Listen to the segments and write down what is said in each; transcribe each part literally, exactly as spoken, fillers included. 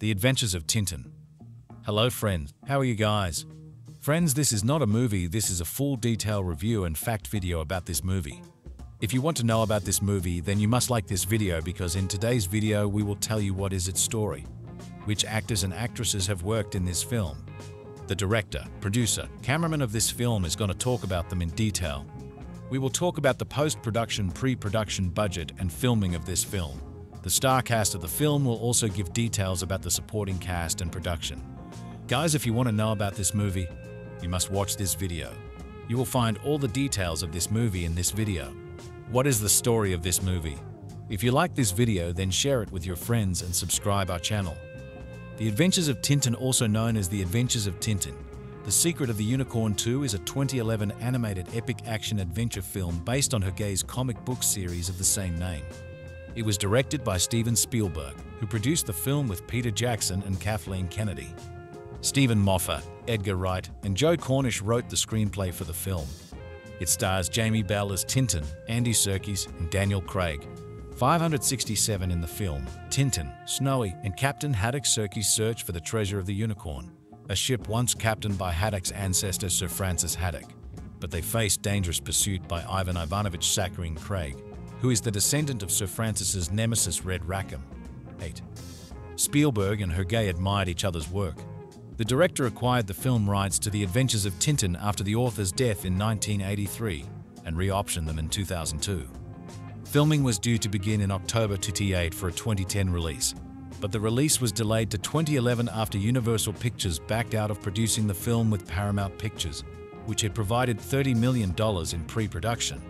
The Adventures of Tintin. Hello friends, how are you guys? Friends, this is not a movie, this is a full detail review and fact video about this movie. If you want to know about this movie, then you must like this video, because in today's video we will tell you what is its story, which actors and actresses have worked in this film. The director, producer, cameraman of this film is going to talk about them in detail. We will talk about the post-production, pre-production budget and filming of this film. The star cast of the film will also give details about the supporting cast and production. Guys, if you want to know about this movie, you must watch this video. You will find all the details of this movie in this video. What is the story of this movie? If you like this video, then share it with your friends and subscribe our channel. The Adventures of Tintin, also known as The Adventures of Tintin, The Secret of the Unicorn two, is a twenty eleven animated epic action-adventure film based on Hergé's comic book series of the same name. It was directed by Steven Spielberg, who produced the film with Peter Jackson and Kathleen Kennedy. Steven Moffat, Edgar Wright, and Joe Cornish wrote the screenplay for the film. It stars Jamie Bell as Tintin, Andy Serkis, and Daniel Craig. five hundred sixty-seven in the film, Tintin, Snowy, and Captain Haddock Serkis search for the treasure of the Unicorn, a ship once captained by Haddock's ancestor Sir Francis Haddock. But they face dangerous pursuit by Ivan Ivanovich Sakharin Craig, who is the descendant of Sir Francis's nemesis Red Rackham. eight. Spielberg and Hergé admired each other's work. The director acquired the film rights to The Adventures of Tintin after the author's death in nineteen eighty-three and re-optioned them in two thousand two. Filming was due to begin in October two thousand eight for a twenty ten release, but the release was delayed to twenty eleven after Universal Pictures backed out of producing the film with Paramount Pictures, which had provided thirty million dollars in pre-production.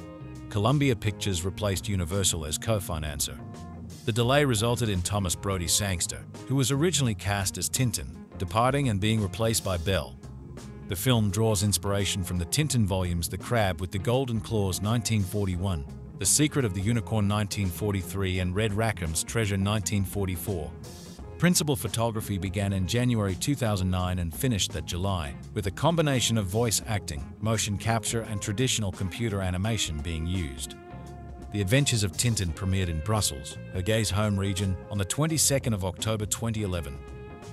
Columbia Pictures replaced Universal as co-financer. The delay resulted in Thomas Brodie-Sangster, who was originally cast as Tintin, departing and being replaced by Bell. The film draws inspiration from the Tintin volumes The Crab with the Golden Claws nineteen forty-one, The Secret of the Unicorn nineteen forty-three, and Red Rackham's Treasure nineteen forty-four. Principal photography began in January two thousand nine and finished that July, with a combination of voice acting, motion capture, and traditional computer animation being used. The Adventures of Tintin premiered in Brussels, Hergé's home region, on the twenty-second of October twenty eleven.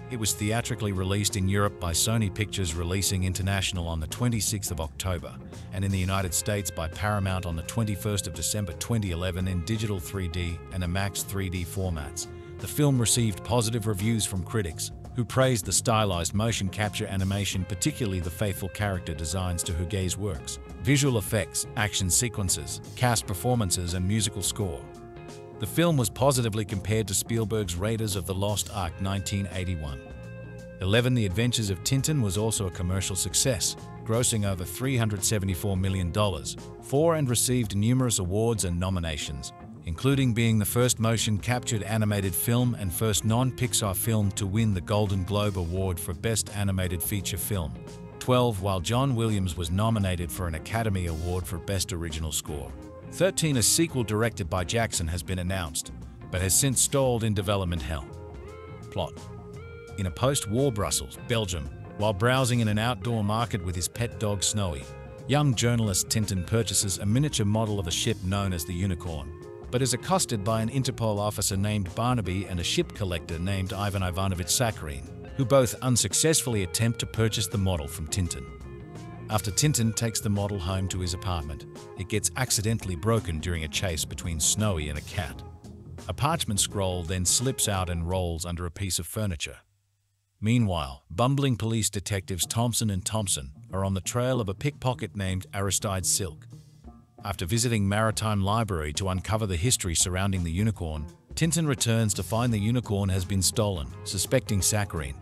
It was theatrically released in Europe by Sony Pictures Releasing International on the twenty-sixth of October, and in the United States by Paramount on the twenty-first of December twenty eleven in digital three D and IMAX three D formats. The film received positive reviews from critics, who praised the stylized motion capture animation, particularly the faithful character designs to Hergé's works, visual effects, action sequences, cast performances, and musical score. The film was positively compared to Spielberg's Raiders of the Lost Ark nineteen eighty-one. eleven. The Adventures of Tintin was also a commercial success, grossing over three hundred seventy-four million dollars for and received numerous awards and nominations, including being the first motion-captured animated film and first non-Pixar film to win the Golden Globe Award for Best Animated Feature Film. twelve. While John Williams was nominated for an Academy Award for Best Original Score. thirteen. A sequel directed by Jackson has been announced, but has since stalled in development hell. Plot. In a post-war Brussels, Belgium, while browsing in an outdoor market with his pet dog Snowy, young journalist Tintin purchases a miniature model of a ship known as the Unicorn, but is accosted by an Interpol officer named Barnaby and a ship collector named Ivan Ivanovich Sakharin, who both unsuccessfully attempt to purchase the model from Tintin. After Tintin takes the model home to his apartment, it gets accidentally broken during a chase between Snowy and a cat. A parchment scroll then slips out and rolls under a piece of furniture. Meanwhile, bumbling police detectives Thompson and Thompson are on the trail of a pickpocket named Aristide Silk. After visiting Maritime Library to uncover the history surrounding the Unicorn, Tintin returns to find the Unicorn has been stolen, suspecting Sakharin.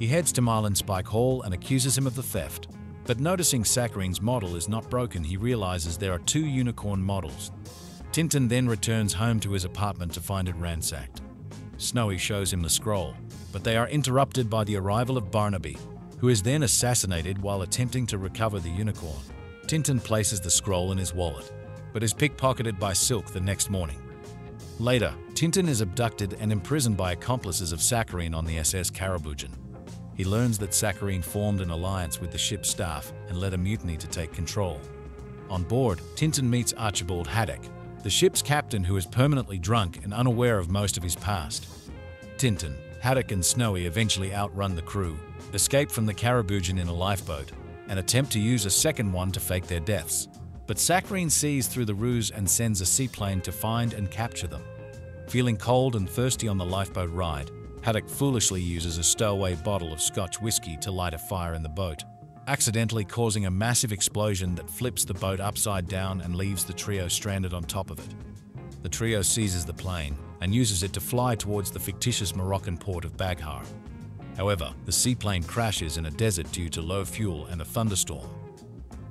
He heads to Marlin Spike Hall and accuses him of the theft, but noticing Sakharin's model is not broken, he realizes there are two Unicorn models. Tintin then returns home to his apartment to find it ransacked. Snowy shows him the scroll, but they are interrupted by the arrival of Barnaby, who is then assassinated while attempting to recover the Unicorn. Tintin places the scroll in his wallet, but is pickpocketed by Silk the next morning. Later, Tintin is abducted and imprisoned by accomplices of Sakharin on the S S Karabujan. He learns that Sakharin formed an alliance with the ship's staff and led a mutiny to take control. On board, Tintin meets Archibald Haddock, the ship's captain, who is permanently drunk and unaware of most of his past. Tintin, Haddock and Snowy eventually outrun the crew, escape from the Caribougen in a lifeboat, and attempt to use a second one to fake their deaths. But Saccharine sees through the ruse and sends a seaplane to find and capture them. Feeling cold and thirsty on the lifeboat ride, Haddock foolishly uses a stowaway bottle of Scotch whiskey to light a fire in the boat, accidentally causing a massive explosion that flips the boat upside down and leaves the trio stranded on top of it. The trio seizes the plane and uses it to fly towards the fictitious Moroccan port of Baghar. However, the seaplane crashes in a desert due to low fuel and a thunderstorm.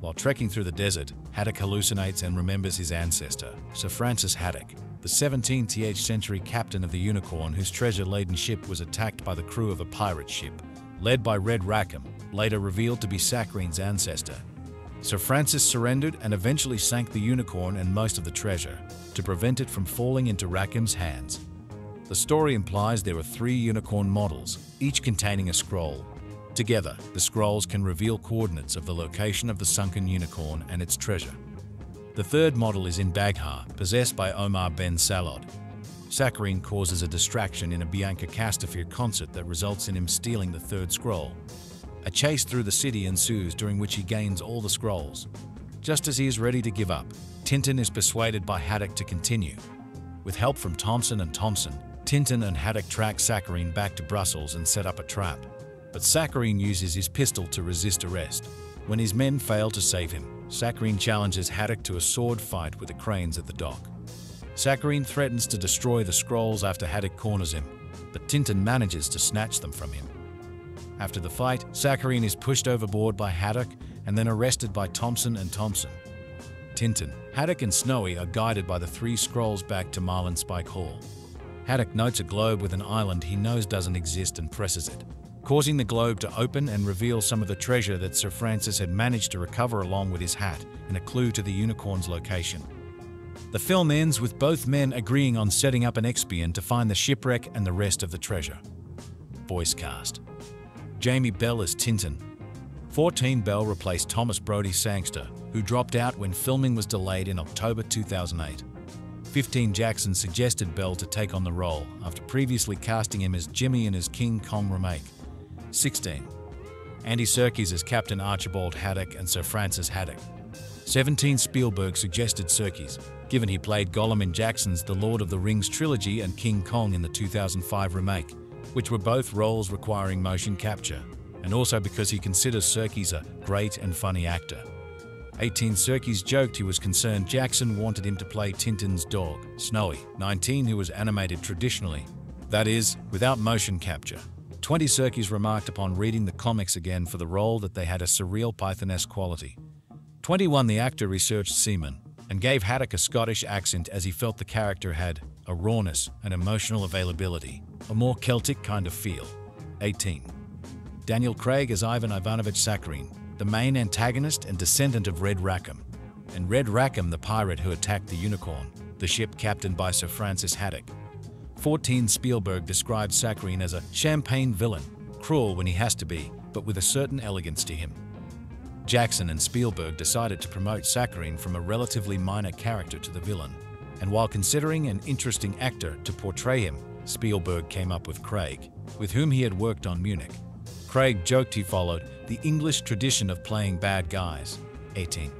While trekking through the desert, Haddock hallucinates and remembers his ancestor, Sir Francis Haddock, the seventeenth century captain of the Unicorn whose treasure-laden ship was attacked by the crew of a pirate ship, led by Red Rackham, later revealed to be Saccharine's ancestor. Sir Francis surrendered and eventually sank the Unicorn and most of the treasure, to prevent it from falling into Rackham's hands. The story implies there were three Unicorn models, each containing a scroll. Together, the scrolls can reveal coordinates of the location of the sunken Unicorn and its treasure. The third model is in Baghar, possessed by Omar Ben Salod. Saccharine causes a distraction in a Bianca Castafiore concert that results in him stealing the third scroll. A chase through the city ensues, during which he gains all the scrolls. Just as he is ready to give up, Tintin is persuaded by Haddock to continue. With help from Thompson and Thompson, Tintin and Haddock track Saccharine back to Brussels and set up a trap. But Saccharine uses his pistol to resist arrest. When his men fail to save him, Saccharine challenges Haddock to a sword fight with the cranes at the dock. Saccharine threatens to destroy the scrolls after Haddock corners him, but Tintin manages to snatch them from him. After the fight, Saccharine is pushed overboard by Haddock and then arrested by Thompson and Thompson. Tintin, Haddock and Snowy are guided by the three scrolls back to Marlin Spike Hall. Haddock notes a globe with an island he knows doesn't exist and presses it, causing the globe to open and reveal some of the treasure that Sir Francis had managed to recover along with his hat and a clue to the Unicorn's location. The film ends with both men agreeing on setting up an X P N to find the shipwreck and the rest of the treasure. Voice cast: Jamie Bell as Tintin. fourteen Bell replaced Thomas Brodie-Sangster, who dropped out when filming was delayed in October two thousand eight. fifteen Jackson suggested Bell to take on the role after previously casting him as Jimmy in his King Kong remake. sixteen Andy Serkis as Captain Archibald Haddock and Sir Francis Haddock. seventeen Spielberg suggested Serkis, given he played Gollum in Jackson's The Lord of the Rings trilogy and King Kong in the two thousand five remake, which were both roles requiring motion capture, and also because he considers Serkis a great and funny actor. eighteen Serkis joked he was concerned Jackson wanted him to play Tintin's dog, Snowy, nineteen who was animated traditionally, that is, without motion capture. twenty Serkis remarked upon reading the comics again for the role that they had a surreal Python-esque quality. twenty-one The actor researched Seaman and gave Haddock a Scottish accent as he felt the character had a rawness and emotional availability, a more Celtic kind of feel. eighteen Daniel Craig as Ivan Ivanovich Saccharine, the main antagonist and descendant of Red Rackham, and Red Rackham the pirate who attacked the Unicorn, the ship captained by Sir Francis Haddock. fourteen Spielberg described Saccharine as a champagne villain, cruel when he has to be, but with a certain elegance to him. Jackson and Spielberg decided to promote Saccharine from a relatively minor character to the villain, and while considering an interesting actor to portray him, Spielberg came up with Craig, with whom he had worked on Munich. Craig joked he followed the English tradition of playing bad guys. eighteen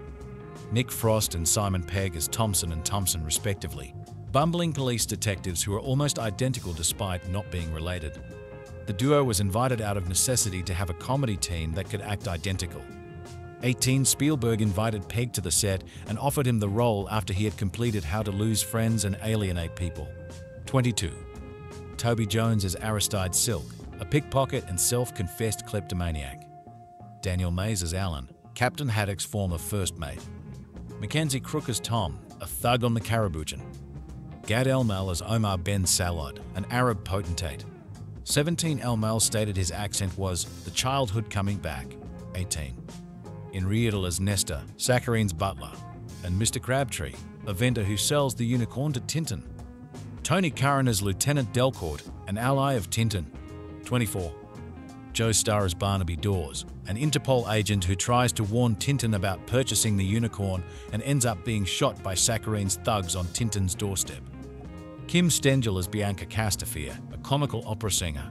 Nick Frost and Simon Pegg as Thompson and Thompson respectively, bumbling police detectives who are almost identical despite not being related. The duo was invited out of necessity to have a comedy team that could act identical. eighteen Spielberg invited Pegg to the set and offered him the role after he had completed How to Lose Friends and Alienate People. twenty-two Toby Jones as Aristide Silk, a pickpocket and self-confessed kleptomaniac. Daniel Mays as Alan, Captain Haddock's former first mate. Mackenzie Crook as Tom, a thug on the Caribougen. Gad Elmal as Omar Ben Salod, an Arab potentate. seventeen Elmal stated his accent was the childhood coming back. eighteen Enn Reitel as Nesta, Saccharine's butler, and Mister Crabtree, a vendor who sells the Unicorn to Tintin. Tony Curran as Lieutenant Delcourt, an ally of Tintin. twenty-four Joe Starr as Barnaby Dawes, an Interpol agent who tries to warn Tintin about purchasing the Unicorn and ends up being shot by Saccharine's thugs on Tintin's doorstep. Kim Stengel as Bianca Castafiore, a comical opera singer.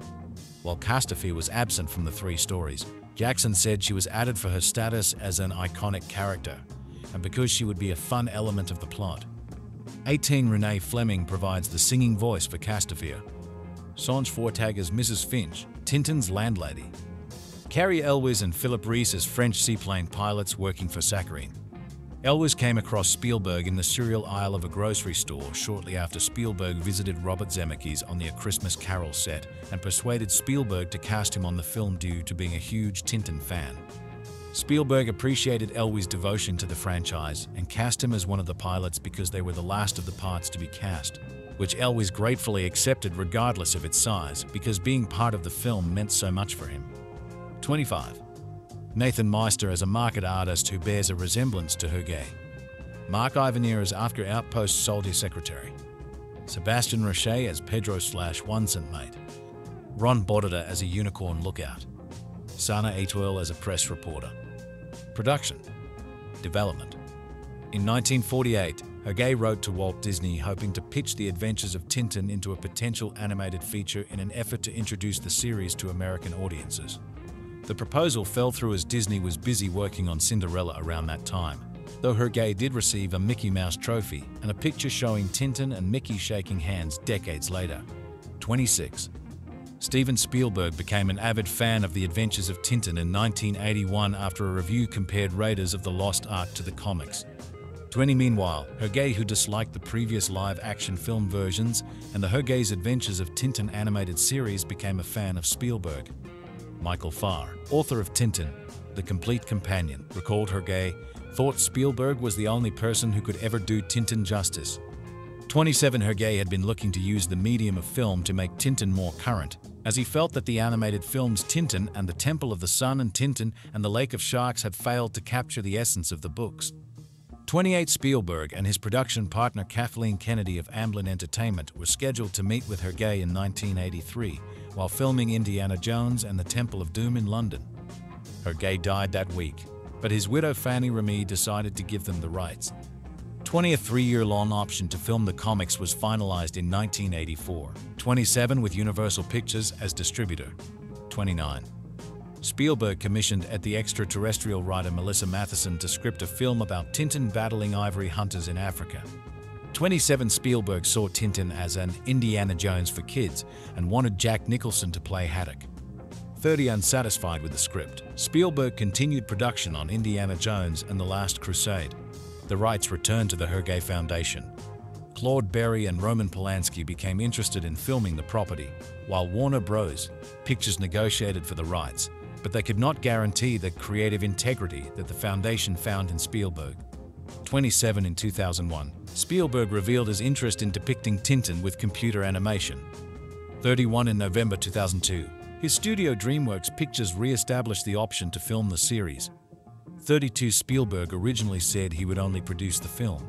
While Castafiore was absent from the three stories, Jackson said she was added for her status as an iconic character, and because she would be a fun element of the plot. eighteen Renee Fleming provides the singing voice for Castafiore. Sanj Fortag as Missus Finch, Tintin's landlady. Cary Elwes and Philip Reese as French seaplane pilots working for Sacharine. Elwes came across Spielberg in the cereal aisle of a grocery store shortly after Spielberg visited Robert Zemeckis on the A Christmas Carol set and persuaded Spielberg to cast him on the film due to being a huge Tintin fan. Spielberg appreciated Elwes' devotion to the franchise and cast him as one of the pilots because they were the last of the parts to be cast, which Elwes gratefully accepted regardless of its size because being part of the film meant so much for him. twenty-five. Nathan Meister as a market artist who bears a resemblance to Hergé. Mark Ivanir as After Outpost soldier secretary. Sebastian Roche as Pedro slash One-Cent Mate. Ron Bordida as a unicorn lookout. Sana Etoile as a press reporter. Production. Development. In nineteen forty-eight, Hergé wrote to Walt Disney hoping to pitch the adventures of Tintin into a potential animated feature in an effort to introduce the series to American audiences. The proposal fell through as Disney was busy working on Cinderella around that time, though Hergé did receive a Mickey Mouse trophy and a picture showing Tintin and Mickey shaking hands decades later. twenty-six. Steven Spielberg became an avid fan of The Adventures of Tintin in nineteen eighty-one after a review compared Raiders of the Lost Ark to the comics. twenty Meanwhile, Hergé, who disliked the previous live-action film versions and the Hergé's Adventures of Tintin animated series, became a fan of Spielberg. Michael Farr, author of Tintin, The Complete Companion, recalled Hergé thought Spielberg was the only person who could ever do Tintin justice. twenty-seven Hergé had been looking to use the medium of film to make Tintin more current, as he felt that the animated films Tintin and The Temple of the Sun and Tintin and The Lake of Sharks had failed to capture the essence of the books. twenty-eight Spielberg and his production partner Kathleen Kennedy of Amblin Entertainment were scheduled to meet with Hergé in nineteen eighty-three, while filming Indiana Jones and the Temple of Doom in London. Hergé died that week, but his widow Fanny Ramey decided to give them the rights. twenty A three-year-long option to film the comics was finalized in nineteen eighty-four, twenty-seven with Universal Pictures as distributor. twenty-nine. Spielberg commissioned at the extraterrestrial writer Melissa Matheson to script a film about Tintin battling ivory hunters in Africa. twenty-seven Spielberg saw Tintin as an Indiana Jones for kids and wanted Jack Nicholson to play Haddock. thirty Unsatisfied with the script, Spielberg continued production on Indiana Jones and The Last Crusade. The rights returned to the Hergé Foundation. Claude Berry and Roman Polanski became interested in filming the property, while Warner Bros. Pictures negotiated for the rights, but they could not guarantee the creative integrity that the foundation found in Spielberg. twenty-seven In two thousand one, Spielberg revealed his interest in depicting Tintin with computer animation. thirty-one In November two thousand two, his studio DreamWorks Pictures re-established the option to film the series. thirty-two Spielberg originally said he would only produce the film.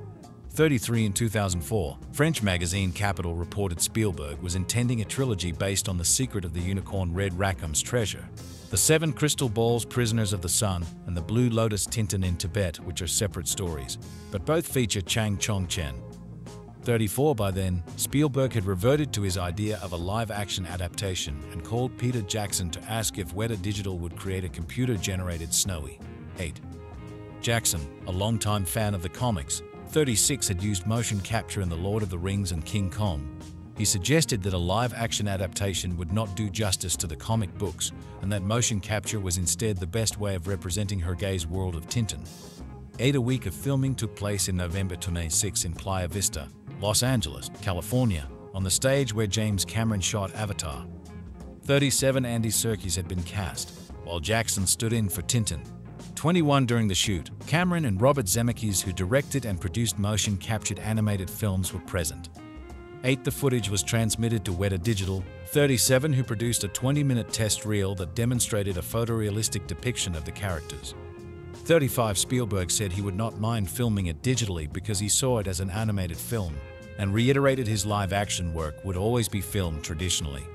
thirty-three In two thousand four, French magazine Capital reported Spielberg was intending a trilogy based on The Secret of the Unicorn, Red Rackham's Treasure, The Seven Crystal Balls, Prisoners of the Sun, and The Blue Lotus, Tintin in Tibet, which are separate stories, but both feature Chang Chong-chen. thirty-four By then, Spielberg had reverted to his idea of a live-action adaptation and called Peter Jackson to ask if Weta Digital would create a computer-generated Snowy. eight. Jackson, a longtime fan of the comics, thirty-six had used motion capture in The Lord of the Rings and King Kong. He suggested that a live-action adaptation would not do justice to the comic books and that motion capture was instead the best way of representing Hergé's world of Tintin. eight A week of filming took place in November twenty-six in Playa Vista, Los Angeles, California, on the stage where James Cameron shot Avatar. thirty-seven Andy Serkis had been cast, while Jackson stood in for Tintin. twenty-one During the shoot, Cameron and Robert Zemeckis, who directed and produced motion-captured animated films, were present. eight The footage was transmitted to Weta Digital. thirty-seven Who produced a twenty-minute test reel that demonstrated a photorealistic depiction of the characters. thirty-five Spielberg said he would not mind filming it digitally because he saw it as an animated film, and reiterated his live-action work would always be filmed traditionally.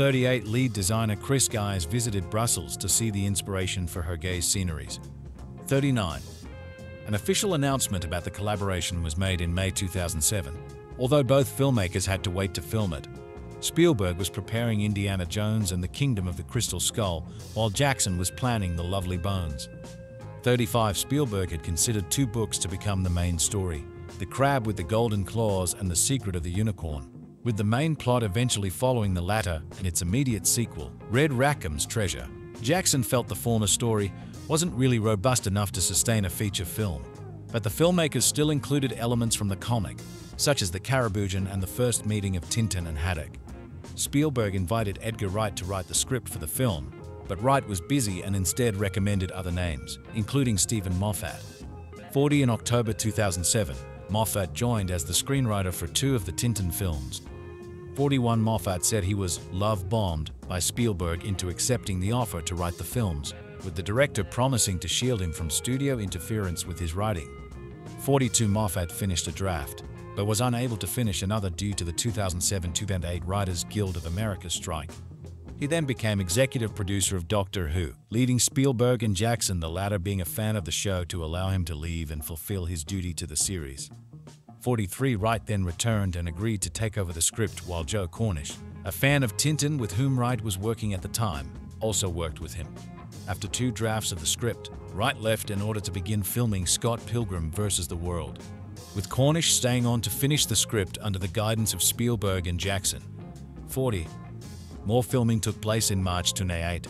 thirty-eight Lead designer Chris Guise visited Brussels to see the inspiration for Hergé's sceneries. thirty-nine An official announcement about the collaboration was made in May two thousand seven. Although both filmmakers had to wait to film it, Spielberg was preparing Indiana Jones and the Kingdom of the Crystal Skull, while Jackson was planning The Lovely Bones. thirty-five Spielberg had considered two books to become the main story, The Crab with the Golden Claws and The Secret of the Unicorn, with the main plot eventually following the latter and its immediate sequel, Red Rackham's Treasure. Jackson felt the former story wasn't really robust enough to sustain a feature film, but the filmmakers still included elements from the comic, such as the Carabojan and the first meeting of Tintin and Haddock. Spielberg invited Edgar Wright to write the script for the film, but Wright was busy and instead recommended other names, including Steven Moffat. forty In October two thousand seven, Moffat joined as the screenwriter for two of the Tintin films. forty-one Moffat said he was love-bombed by Spielberg into accepting the offer to write the films, with the director promising to shield him from studio interference with his writing. forty-two Moffat finished a draft, but was unable to finish another due to the two thousand seven two thousand eight Writers Guild of America strike. He then became executive producer of Doctor Who, leading Spielberg and Jackson, the latter being a fan of the show, to allow him to leave and fulfill his duty to the series. forty-three Wright then returned and agreed to take over the script, while Joe Cornish, a fan of Tintin with whom Wright was working at the time, also worked with him. After two drafts of the script, Wright left in order to begin filming Scott Pilgrim versus the World, with Cornish staying on to finish the script under the guidance of Spielberg and Jackson. forty More filming took place in March two thousand eight.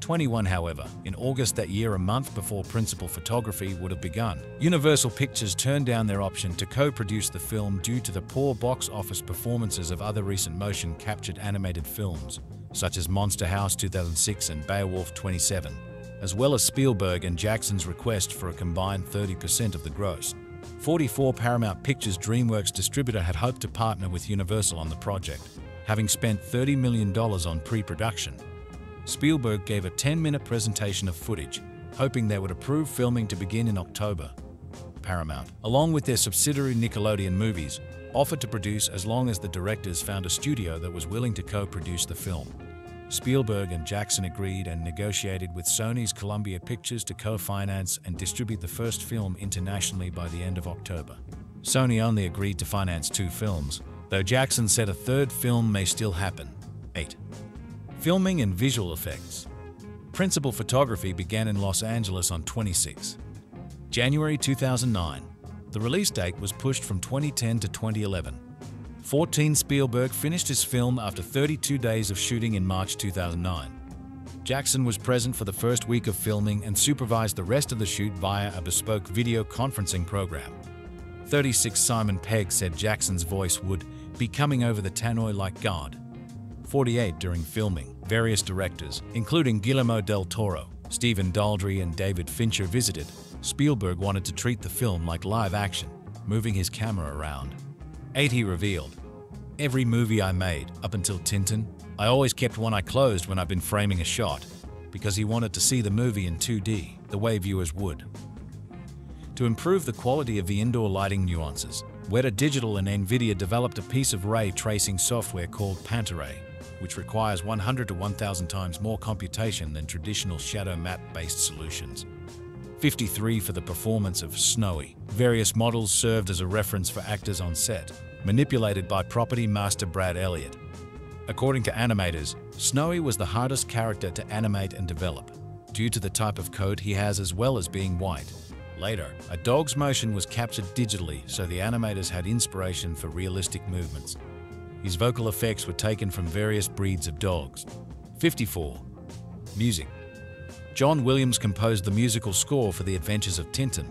twenty-one However, in August that year, a month before principal photography would have begun, Universal Pictures turned down their option to co-produce the film due to the poor box office performances of other recent motion-captured animated films, such as Monster House two thousand six and Beowulf twenty-seven, as well as Spielberg and Jackson's request for a combined thirty percent of the gross. forty-four Paramount Pictures' DreamWorks distributor had hoped to partner with Universal on the project, having spent thirty million dollars on pre-production. Spielberg gave a ten-minute presentation of footage, hoping they would approve filming to begin in October. Paramount, along with their subsidiary Nickelodeon Movies, offered to produce as long as the directors found a studio that was willing to co-produce the film. Spielberg and Jackson agreed and negotiated with Sony's Columbia Pictures to co-finance and distribute the first film internationally by the end of October. Sony only agreed to finance two films, though Jackson said a third film may still happen. eight Filming and visual effects. Principal photography began in Los Angeles on twenty-sixth of January two thousand nine. The release date was pushed from twenty ten to twenty eleven. fourteen Spielberg finished his film after thirty-two days of shooting in March two thousand nine. Jackson was present for the first week of filming and supervised the rest of the shoot via a bespoke video conferencing program. thirty-six Simon Pegg said Jackson's voice would be coming over the tannoy like God. forty-eight During filming, various directors, including Guillermo del Toro, Stephen Daldry and David Fincher, visited. Spielberg wanted to treat the film like live action, moving his camera around. eight He revealed, "Every movie I made, up until Tintin, I always kept one eye closed when I've been framing a shot, because he wanted to see the movie in two D, the way viewers would." To improve the quality of the indoor lighting nuances, Weta Digital and NVIDIA developed a piece of ray tracing software called Pantaray, which requires one hundred to one thousand times more computation than traditional shadow map-based solutions. fifty-three For the performance of Snowy, various models served as a reference for actors on set, manipulated by property master Brad Elliott. According to animators, Snowy was the hardest character to animate and develop, due to the type of coat he has as well as being white. Later, a dog's motion was captured digitally, so the animators had inspiration for realistic movements. His vocal effects were taken from various breeds of dogs. fifty-four Music. John Williams composed the musical score for The Adventures of Tintin.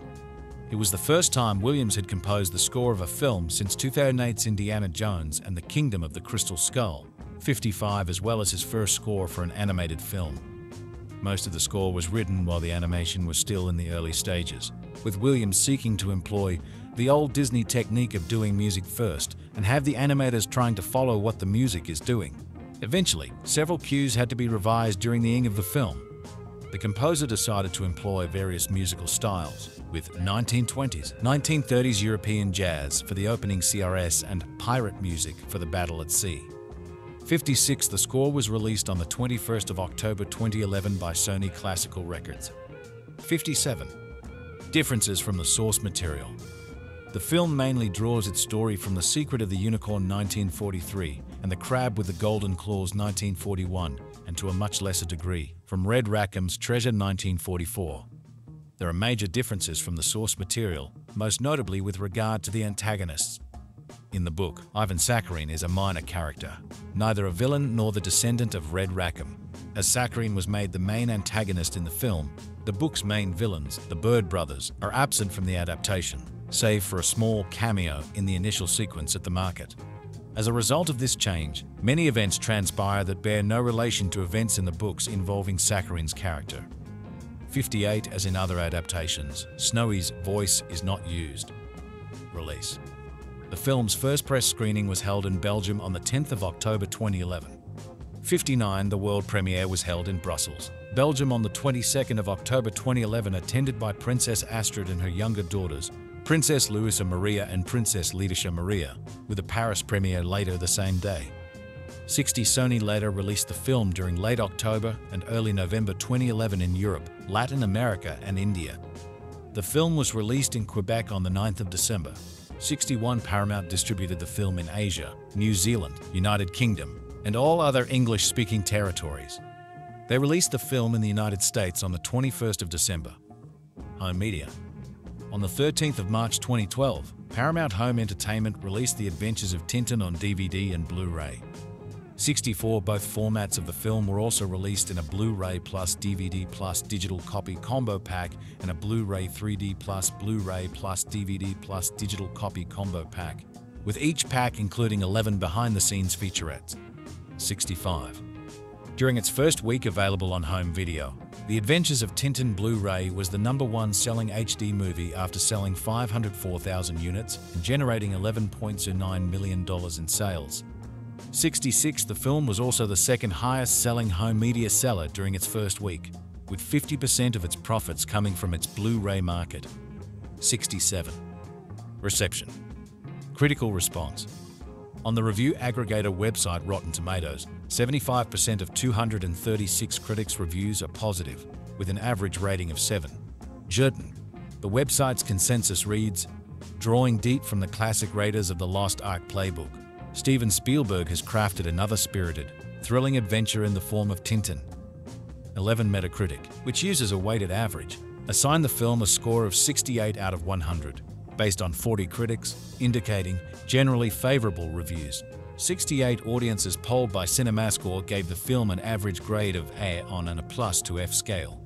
It was the first time Williams had composed the score of a film since two thousand eight's Indiana Jones and the Kingdom of the Crystal Skull, fifty-five, as well as his first score for an animated film. Most of the score was written while the animation was still in the early stages, with Williams seeking to employ the old Disney technique of doing music first and have the animators trying to follow what the music is doing. Eventually, several cues had to be revised during the ing of the film. The composer decided to employ various musical styles, with nineteen twenties, nineteen thirties European jazz for the opening C R S and pirate music for the battle at sea. fifty-six The score was released on the twenty-first of October twenty eleven by Sony Classical Records. fifty-seven Differences from the source material. The film mainly draws its story from The Secret of the Unicorn nineteen forty-three and The Crab with the Golden Claws nineteen forty-one, and to a much lesser degree, from Red Rackham's Treasure nineteen forty-four. There are major differences from the source material, most notably with regard to the antagonists. In the book, Ivan Saccharin is a minor character, neither a villain nor the descendant of Red Rackham. As Saccharin was made the main antagonist in the film, the book's main villains, the Bird Brothers, are absent from the adaptation, save for a small cameo in the initial sequence at the market. As a result of this change, many events transpire that bear no relation to events in the books involving Saccharin's character. fifty-eight, as in other adaptations, Snowy's voice is not used. Release. The film's first press screening was held in Belgium on the tenth of October twenty eleven. fifty-nine, the world premiere was held in Brussels, Belgium on the twenty-second of October twenty eleven, attended by Princess Astrid and her younger daughters, Princess Louisa Maria and Princess Letitia Maria, with a Paris premiere later the same day. sixty, Sony later released the film during late October and early November twenty eleven in Europe, Latin America and India. The film was released in Quebec on the ninth of December. sixty-one, Paramount distributed the film in Asia, New Zealand, United Kingdom, and all other English-speaking territories. They released the film in the United States on the twenty-first of December. Home media. On the thirteenth of March twenty twelve, Paramount Home Entertainment released The Adventures of Tintin on D V D and Blu-ray. sixty-four, both formats of the film were also released in a Blu-ray plus D V D plus digital copy combo pack and a Blu-ray three D plus Blu-ray plus D V D plus digital copy combo pack, with each pack including eleven behind-the-scenes featurettes. sixty-five. During its first week available on home video, The Adventures of Tintin Blu-ray was the number one selling H D movie after selling five hundred four thousand units and generating eleven point two nine million dollars in sales. sixty-six, the film was also the second highest selling home media seller during its first week, with fifty percent of its profits coming from its Blu-ray market. sixty-seven. Reception. Critical response. On the review aggregator website Rotten Tomatoes, seventy-five percent of two hundred thirty-six critics' reviews are positive, with an average rating of seven. Jurton. The website's consensus reads, "Drawing deep from the classic raiders of the Lost Ark playbook, Steven Spielberg has crafted another spirited, thrilling adventure in the form of Tintin." eleven, Metacritic, which uses a weighted average, assigned the film a score of sixty-eight out of one hundred, based on forty critics, indicating generally favorable reviews. sixty-eight, audiences polled by CinemaScore gave the film an average grade of A on an A plus to F scale.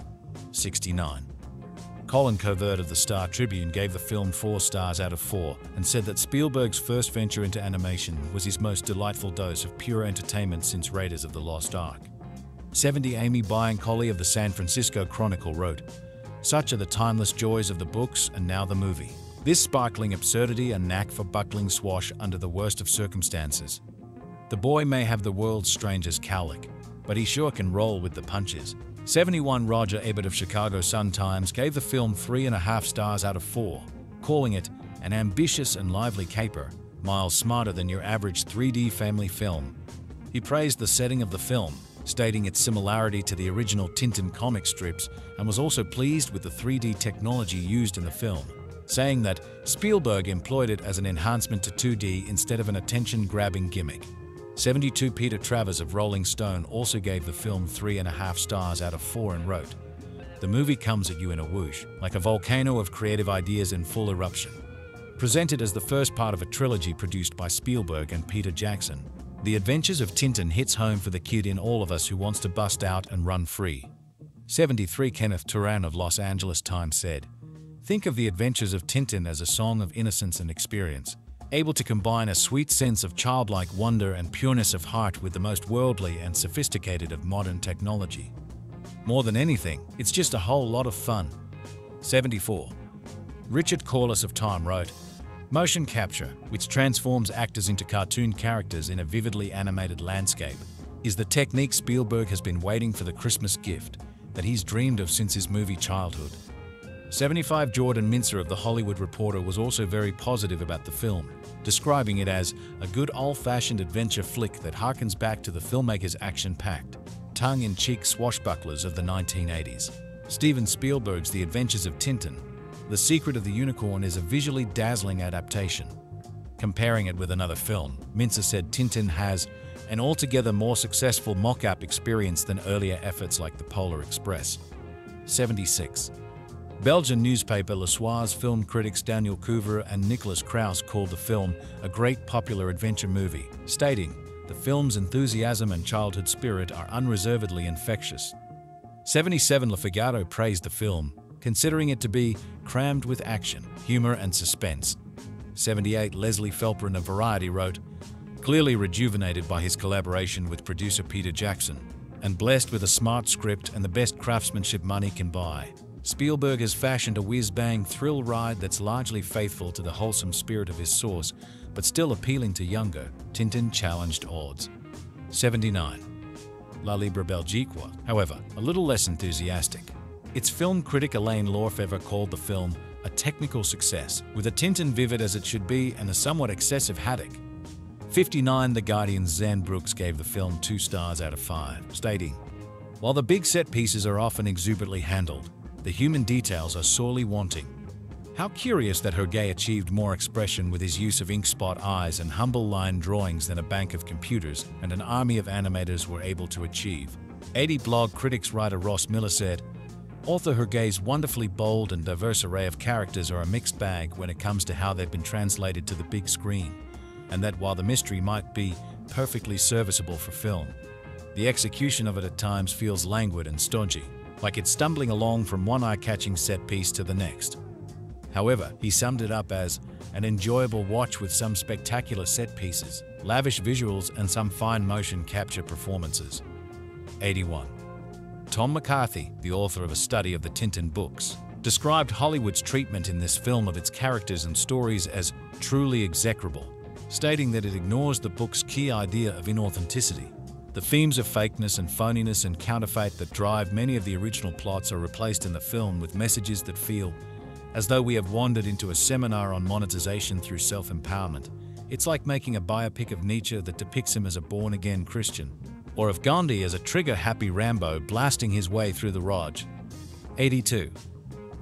sixty-nine. Colin Covert of the Star Tribune gave the film four stars out of four and said that Spielberg's first venture into animation was his most delightful dose of pure entertainment since Raiders of the Lost Ark. seventy, Amy Biancoli of the San Francisco Chronicle wrote, "Such are the timeless joys of the books and now the movie. This sparkling absurdity and knack for buckling swash under the worst of circumstances. The boy may have the world's strangest cowlick, but he sure can roll with the punches." seventy-one, Roger Ebert of Chicago Sun-Times gave the film three and a half stars out of four, calling it an ambitious and lively caper, miles smarter than your average three D family film. He praised the setting of the film, stating its similarity to the original Tintin comic strips, and was also pleased with the three D technology used in the film, saying that Spielberg employed it as an enhancement to two D instead of an attention-grabbing gimmick. seventy-two, Peter Travers of Rolling Stone also gave the film three and a half stars out of four and wrote, "The movie comes at you in a whoosh, like a volcano of creative ideas in full eruption." Presented as the first part of a trilogy produced by Spielberg and Peter Jackson, The Adventures of Tintin hits home for the kid in all of us who wants to bust out and run free. seventy-three, Kenneth Turan of Los Angeles Times said, "Think of The Adventures of Tintin as a song of innocence and experience, able to combine a sweet sense of childlike wonder and pureness of heart with the most worldly and sophisticated of modern technology. More than anything, it's just a whole lot of fun." seventy-four. Richard Corliss of Time wrote, "Motion capture, which transforms actors into cartoon characters in a vividly animated landscape, is the technique Spielberg has been waiting for the Christmas gift that he's dreamed of since his movie childhood." seventy-five, Jordan Mincer of The Hollywood Reporter was also very positive about the film, describing it as a good old-fashioned adventure flick that harkens back to the filmmaker's action-packed, tongue-in-cheek swashbucklers of the nineteen eighties. Steven Spielberg's The Adventures of Tintin, The Secret of the Unicorn is a visually dazzling adaptation. Comparing it with another film, Minzer said Tintin has an altogether more successful mock-up experience than earlier efforts like the Polar Express. seventy-six. Belgian newspaper Le Soir's film critics Daniel Couvreur and Nicolas Krauss called the film a great popular adventure movie, stating, "The film's enthusiasm and childhood spirit are unreservedly infectious." seventy-seven. Le Figaro praised the film, considering it to be crammed with action, humor, and suspense. seventy-eight. Leslie Felperin of Variety wrote, "Clearly rejuvenated by his collaboration with producer Peter Jackson, and blessed with a smart script and the best craftsmanship money can buy, Spielberg has fashioned a whiz-bang thrill ride that's largely faithful to the wholesome spirit of his source, but still appealing to younger, Tintin-challenged odds." seventy-nine. La Libre Belgique was, however, a little less enthusiastic. Its film critic Elaine Lorfevre called the film a technical success, with a Tintin vivid as it should be and a somewhat excessive haddock. fifty-nine. The Guardian's Zan Brooks gave the film two stars out of five, stating, "While the big set pieces are often exuberantly handled, the human details are sorely wanting. How curious that Hergé achieved more expression with his use of ink-spot eyes and humble line drawings than a bank of computers and an army of animators were able to achieve." eighty. Blog critics writer Ross Miller said, "Author Hergé's wonderfully bold and diverse array of characters are a mixed bag when it comes to how they've been translated to the big screen, and that while the mystery might be perfectly serviceable for film, the execution of it at times feels languid and stodgy, like it's stumbling along from one eye-catching set piece to the next." However, he summed it up as an enjoyable watch with some spectacular set pieces, lavish visuals, and some fine motion capture performances. eighty-one. Tom McCarthy, the author of a study of the Tintin books, described Hollywood's treatment in this film of its characters and stories as truly execrable, stating that it ignores the book's key idea of inauthenticity. The themes of fakeness and phoniness and counterfeit that drive many of the original plots are replaced in the film with messages that feel as though we have wandered into a seminar on monetization through self-empowerment. It's like making a biopic of Nietzsche that depicts him as a born-again Christian, or of Gandhi as a trigger-happy Rambo blasting his way through the Raj. eighty-two.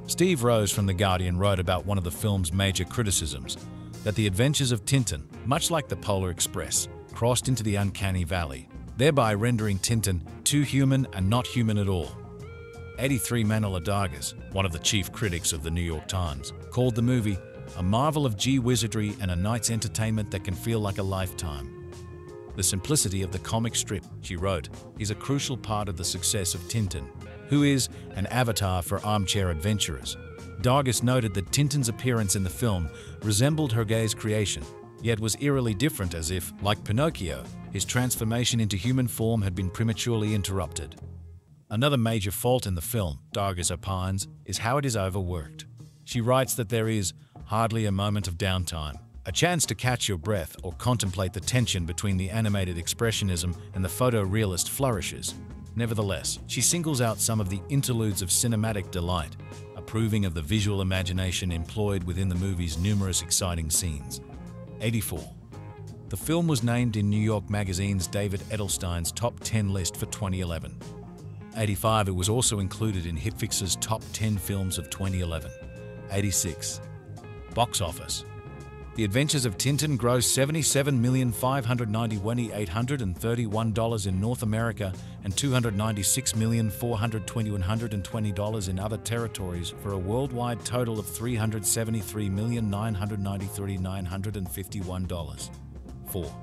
Steve Rose from The Guardian wrote about one of the film's major criticisms, that the adventures of Tintin, much like the Polar Express, crossed into the uncanny valley, thereby rendering Tintin too human and not human at all. eighty-three. Manuel Adagas, one of the chief critics of the New York Times, called the movie a marvel of G wizardry and a night's entertainment that can feel like a lifetime. "The simplicity of the comic strip," she wrote, "is a crucial part of the success of Tintin, who is an avatar for armchair adventurers." Dargis noted that Tintin's appearance in the film resembled Hergé's creation, yet was eerily different, as if, like Pinocchio, his transformation into human form had been prematurely interrupted. Another major fault in the film, Dargis opines, is how it is overworked. She writes that there is hardly a moment of downtime, a chance to catch your breath or contemplate the tension between the animated expressionism and the photorealist flourishes. Nevertheless, she singles out some of the interludes of cinematic delight, approving of the visual imagination employed within the movie's numerous exciting scenes. eighty-four. The film was named in New York Magazine's David Edelstein's Top ten list for twenty eleven. eighty-five. It was also included in HitFix's Top ten Films of twenty eleven. eighty-six. Box Office. The Adventures of Tintin grossed seventy-seven million five hundred ninety-one thousand eight hundred thirty-one dollars in North America and two hundred ninety-six million four hundred twenty-one thousand one hundred twenty dollars in other territories for a worldwide total of three hundred seventy-three million nine hundred ninety-three thousand nine hundred fifty-one dollars. four.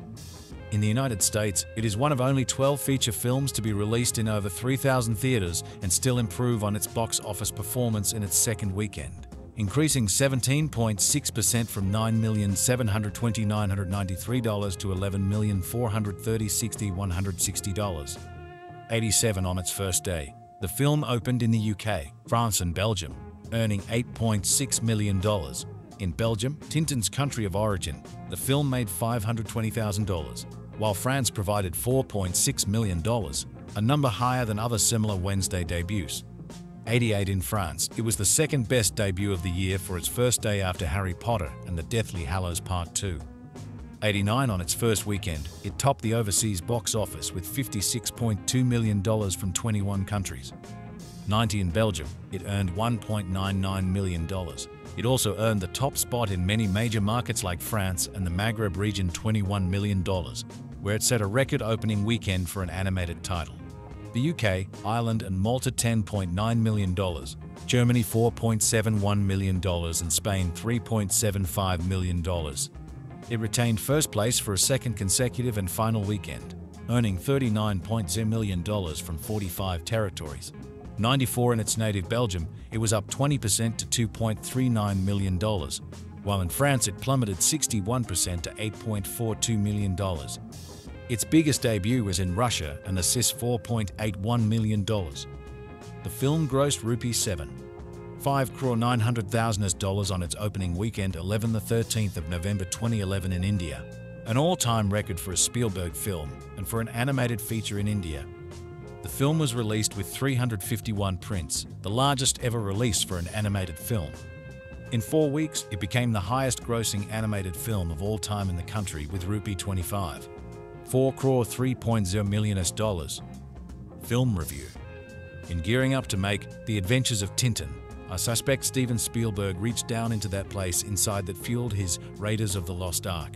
In the United States, it is one of only twelve feature films to be released in over three thousand theaters and still improve on its box office performance in its second weekend, increasing seventeen point six percent from nine million seven hundred twenty thousand nine hundred ninety-three dollars to eleven million four hundred thirty thousand one hundred sixty dollars. eighty-seven. On its first day, the film opened in the U K, France and Belgium, earning eight point six million dollars. In Belgium, Tintin's country of origin, the film made five hundred twenty thousand dollars, while France provided four point six million dollars, a number higher than other similar Wednesday debuts. eighty-eight. In France, it was the second best debut of the year for its first day after Harry Potter and the Deathly Hallows Part two. eighty-nine. On its first weekend, it topped the overseas box office with fifty-six point two million dollars from twenty-one countries. ninety in Belgium, it earned one point nine nine million dollars. It also earned the top spot in many major markets like France and the Maghreb region, twenty-one million dollars, where it set a record opening weekend for an animated title. The U K, Ireland and Malta ten point nine million dollars, Germany four point seven one million dollars and Spain three point seven five million dollars. It retained first place for a second consecutive and final weekend, earning thirty-nine point zero million dollars from forty-five territories. ninety-four in its native Belgium, it was up twenty percent to two point three nine million dollars, while in France it plummeted sixty-one percent to eight point four two million dollars. Its biggest debut was in Russia and assessed four point eight one million dollars. The film grossed rupees seven point five crore nine hundred thousand dollars on its opening weekend, eleven to thirteenth of November twenty eleven in India, an all-time record for a Spielberg film and for an animated feature in India. The film was released with three hundred fifty-one prints, the largest ever released for an animated film. In four weeks, it became the highest-grossing animated film of all time in the country with rupee twenty-five point four crore three point zero million U S dollars. Film review. In gearing up to make The Adventures of Tintin, I suspect Steven Spielberg reached down into that place inside that fueled his Raiders of the Lost Ark.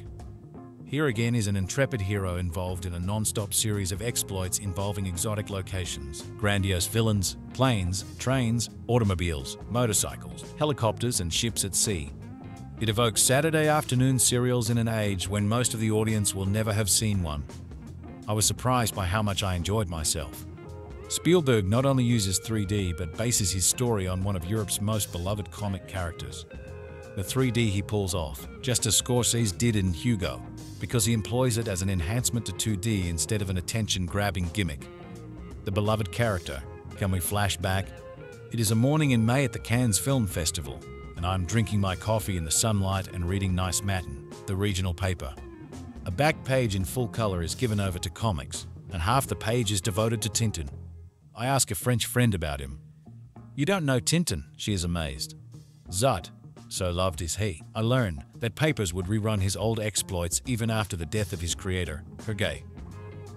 Here again is an intrepid hero involved in a non-stop series of exploits involving exotic locations, grandiose villains, planes, trains, automobiles, motorcycles, helicopters and ships at sea. It evokes Saturday afternoon serials in an age when most of the audience will never have seen one. I was surprised by how much I enjoyed myself. Spielberg not only uses three D but bases his story on one of Europe's most beloved comic characters. The three D he pulls off, just as Scorsese did in Hugo, because he employs it as an enhancement to two D instead of an attention-grabbing gimmick. The beloved character, can we flash back? It is a morning in May at the Cannes Film Festival, and I'm drinking my coffee in the sunlight and reading Nice Matin, the regional paper. A back page in full color is given over to comics, and half the page is devoted to Tintin. I ask a French friend about him. "You don't know Tintin," she is amazed. Zut, so loved is he. I learn that papers would rerun his old exploits even after the death of his creator, Hergé.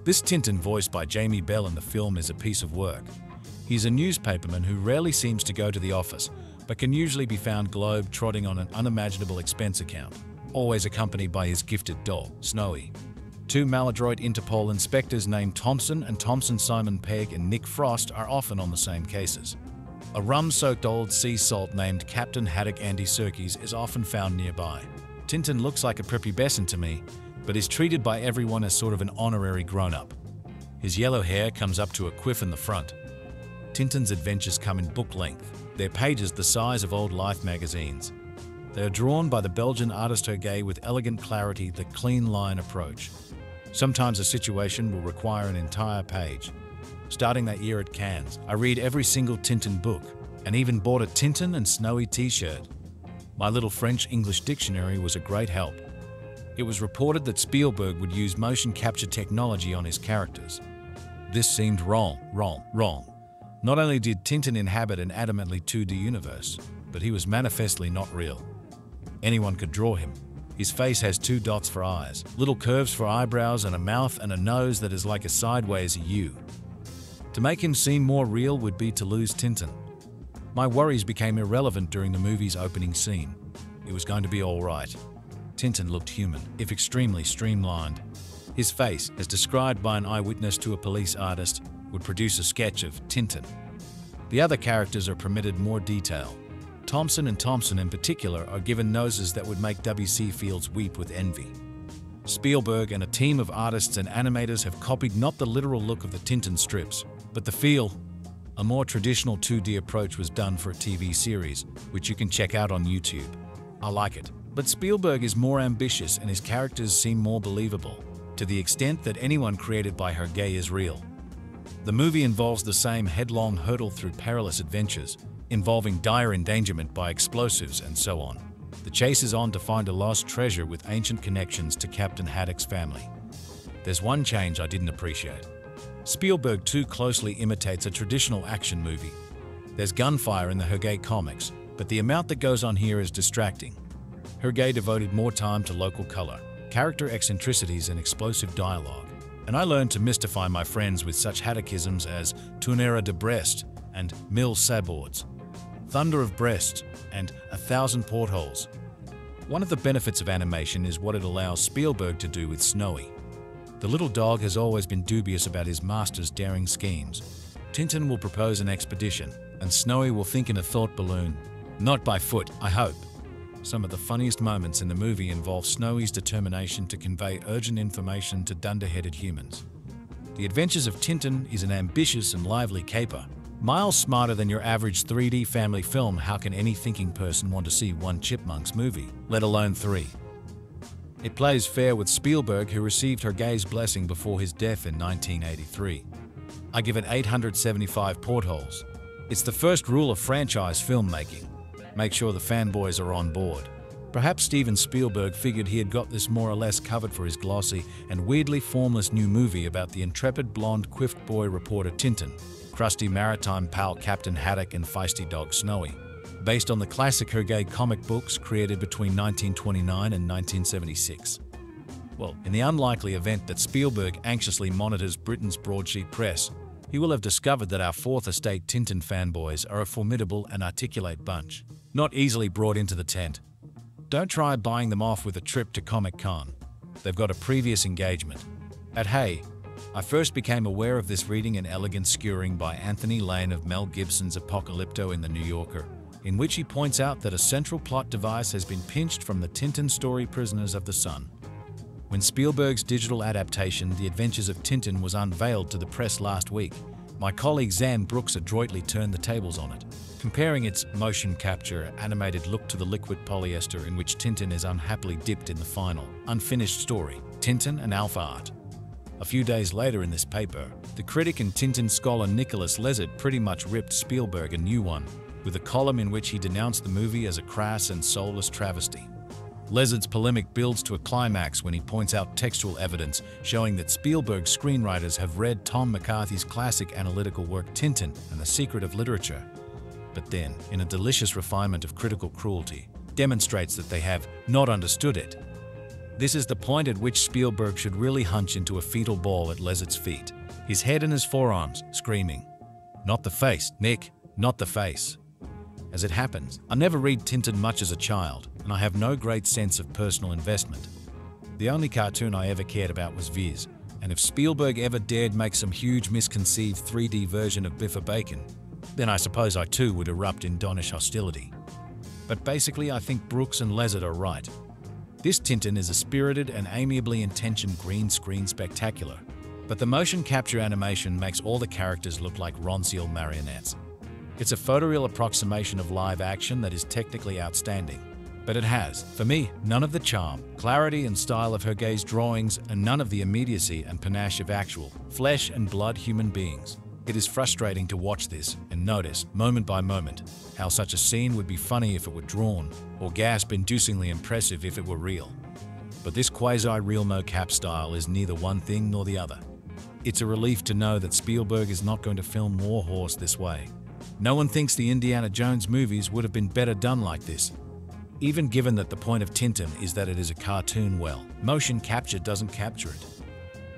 This Tintin, voiced by Jamie Bell in the film, is a piece of work. He's a newspaperman who rarely seems to go to the office, but can usually be found globe-trotting on an unimaginable expense account, always accompanied by his gifted dog, Snowy. Two maladroit Interpol inspectors named Thompson and Thompson Simon Pegg and Nick Frost are often on the same cases. A rum-soaked old sea salt named Captain Haddock Andy Serkis is often found nearby. Tintin looks like a prepubescent to me, but is treated by everyone as sort of an honorary grown-up. His yellow hair comes up to a quiff in the front. Tintin's adventures come in book length, their pages the size of old Life magazines. They are drawn by the Belgian artist Hergé with elegant clarity, the clean line approach. Sometimes a situation will require an entire page. Starting that year at Cannes, I read every single Tintin book and even bought a Tintin and Snowy t-shirt. My little French-English dictionary was a great help. It was reported that Spielberg would use motion capture technology on his characters. This seemed wrong, wrong, wrong. Not only did Tintin inhabit an adamantly two D universe, but he was manifestly not real. Anyone could draw him. His face has two dots for eyes, little curves for eyebrows, and a mouth and a nose that is like a sideways U. To make him seem more real would be to lose Tintin. My worries became irrelevant during the movie's opening scene. It was going to be all right. Tintin looked human, if extremely streamlined. His face, as described by an eyewitness to a police artist, would produce a sketch of Tintin. The other characters are permitted more detail. Thompson and Thompson in particular are given noses that would make W C Fields weep with envy. Spielberg and a team of artists and animators have copied not the literal look of the Tintin strips, but the feel. A more traditional two D approach was done for a T V series, which you can check out on YouTube. I like it. But Spielberg is more ambitious and his characters seem more believable, to the extent that anyone created by Hergé is real. The movie involves the same headlong hurdle through perilous adventures, involving dire endangerment by explosives and so on. The chase is on to find a lost treasure with ancient connections to Captain Haddock's family. There's one change I didn't appreciate. Spielberg too closely imitates a traditional action movie. There's gunfire in the Hergé comics, but the amount that goes on here is distracting. Hergé devoted more time to local color, character eccentricities and explosive dialogue. And I learned to mystify my friends with such Haddockisms as Tournera de Brest and mill sabords, thunder of breast, and a thousand portholes. One of the benefits of animation is what it allows Spielberg to do with Snowy. The little dog has always been dubious about his master's daring schemes. Tintin will propose an expedition, and Snowy will think in a thought balloon. Not by foot, I hope. Some of the funniest moments in the movie involve Snowy's determination to convey urgent information to dunder-headed humans. The Adventures of Tintin is an ambitious and lively caper. Miles smarter than your average three D family film. How can any thinking person want to see one Chipmunks movie, let alone three? It plays fair with Spielberg, who received Hergé's blessing before his death in nineteen eighty-three. I give it eight hundred seventy-five portholes. It's the first rule of franchise filmmaking. Make sure the fanboys are on board. Perhaps Steven Spielberg figured he had got this more or less covered for his glossy and weirdly formless new movie about the intrepid blonde quiffed boy reporter Tintin, crusty maritime pal Captain Haddock, and feisty dog Snowy. Based on the classic Hergé comic books created between nineteen twenty-nine and nineteen seventy-six. Well, in the unlikely event that Spielberg anxiously monitors Britain's broadsheet press, he will have discovered that our Fourth Estate Tintin fanboys are a formidable and articulate bunch, not easily brought into the tent. Don't try buying them off with a trip to Comic-Con. They've got a previous engagement. At Hay, I first became aware of this reading in Elegant Skewering by Anthony Lane of Mel Gibson's Apocalypto in The New Yorker, in which he points out that a central plot device has been pinched from the Tintin story Prisoners of the Sun. When Spielberg's digital adaptation, The Adventures of Tintin, was unveiled to the press last week, my colleague Zan Brooks adroitly turned the tables on it, comparing its motion capture animated look to the liquid polyester in which Tintin is unhappily dipped in the final, unfinished story, Tintin and Alpha Art. A few days later in this paper, the critic and Tintin scholar Nicholas Lezard pretty much ripped Spielberg a new one, with a column in which he denounced the movie as a crass and soulless travesty. Lezard's polemic builds to a climax when he points out textual evidence showing that Spielberg's screenwriters have read Tom McCarthy's classic analytical work Tintin and the Secret of Literature, but then, in a delicious refinement of critical cruelty, demonstrates that they have not understood it. This is the point at which Spielberg should really hunch into a fetal ball at Lezard's feet, his head in his forearms, screaming, "Not the face, Nick, not the face." As it happens, I never read Tintin much as a child, and I have no great sense of personal investment. The only cartoon I ever cared about was Viz, and if Spielberg ever dared make some huge misconceived three D version of Biffa Bacon, then I suppose I too would erupt in donnish hostility. But basically I think Brooks and Lezard are right. This Tintin is a spirited and amiably intentioned green screen spectacular, but the motion capture animation makes all the characters look like Ronceal marionettes. It's a photoreal approximation of live action that is technically outstanding, but it has, for me, none of the charm, clarity and style of Hergé's drawings, and none of the immediacy and panache of actual, flesh and blood human beings. It is frustrating to watch this and notice, moment by moment, how such a scene would be funny if it were drawn, or gasp-inducingly impressive if it were real. But this quasi-real mocap style is neither one thing nor the other. It's a relief to know that Spielberg is not going to film War Horse this way. No one thinks the Indiana Jones movies would have been better done like this. Even given that the point of Tintin is that it is a cartoon, well, motion capture doesn't capture it.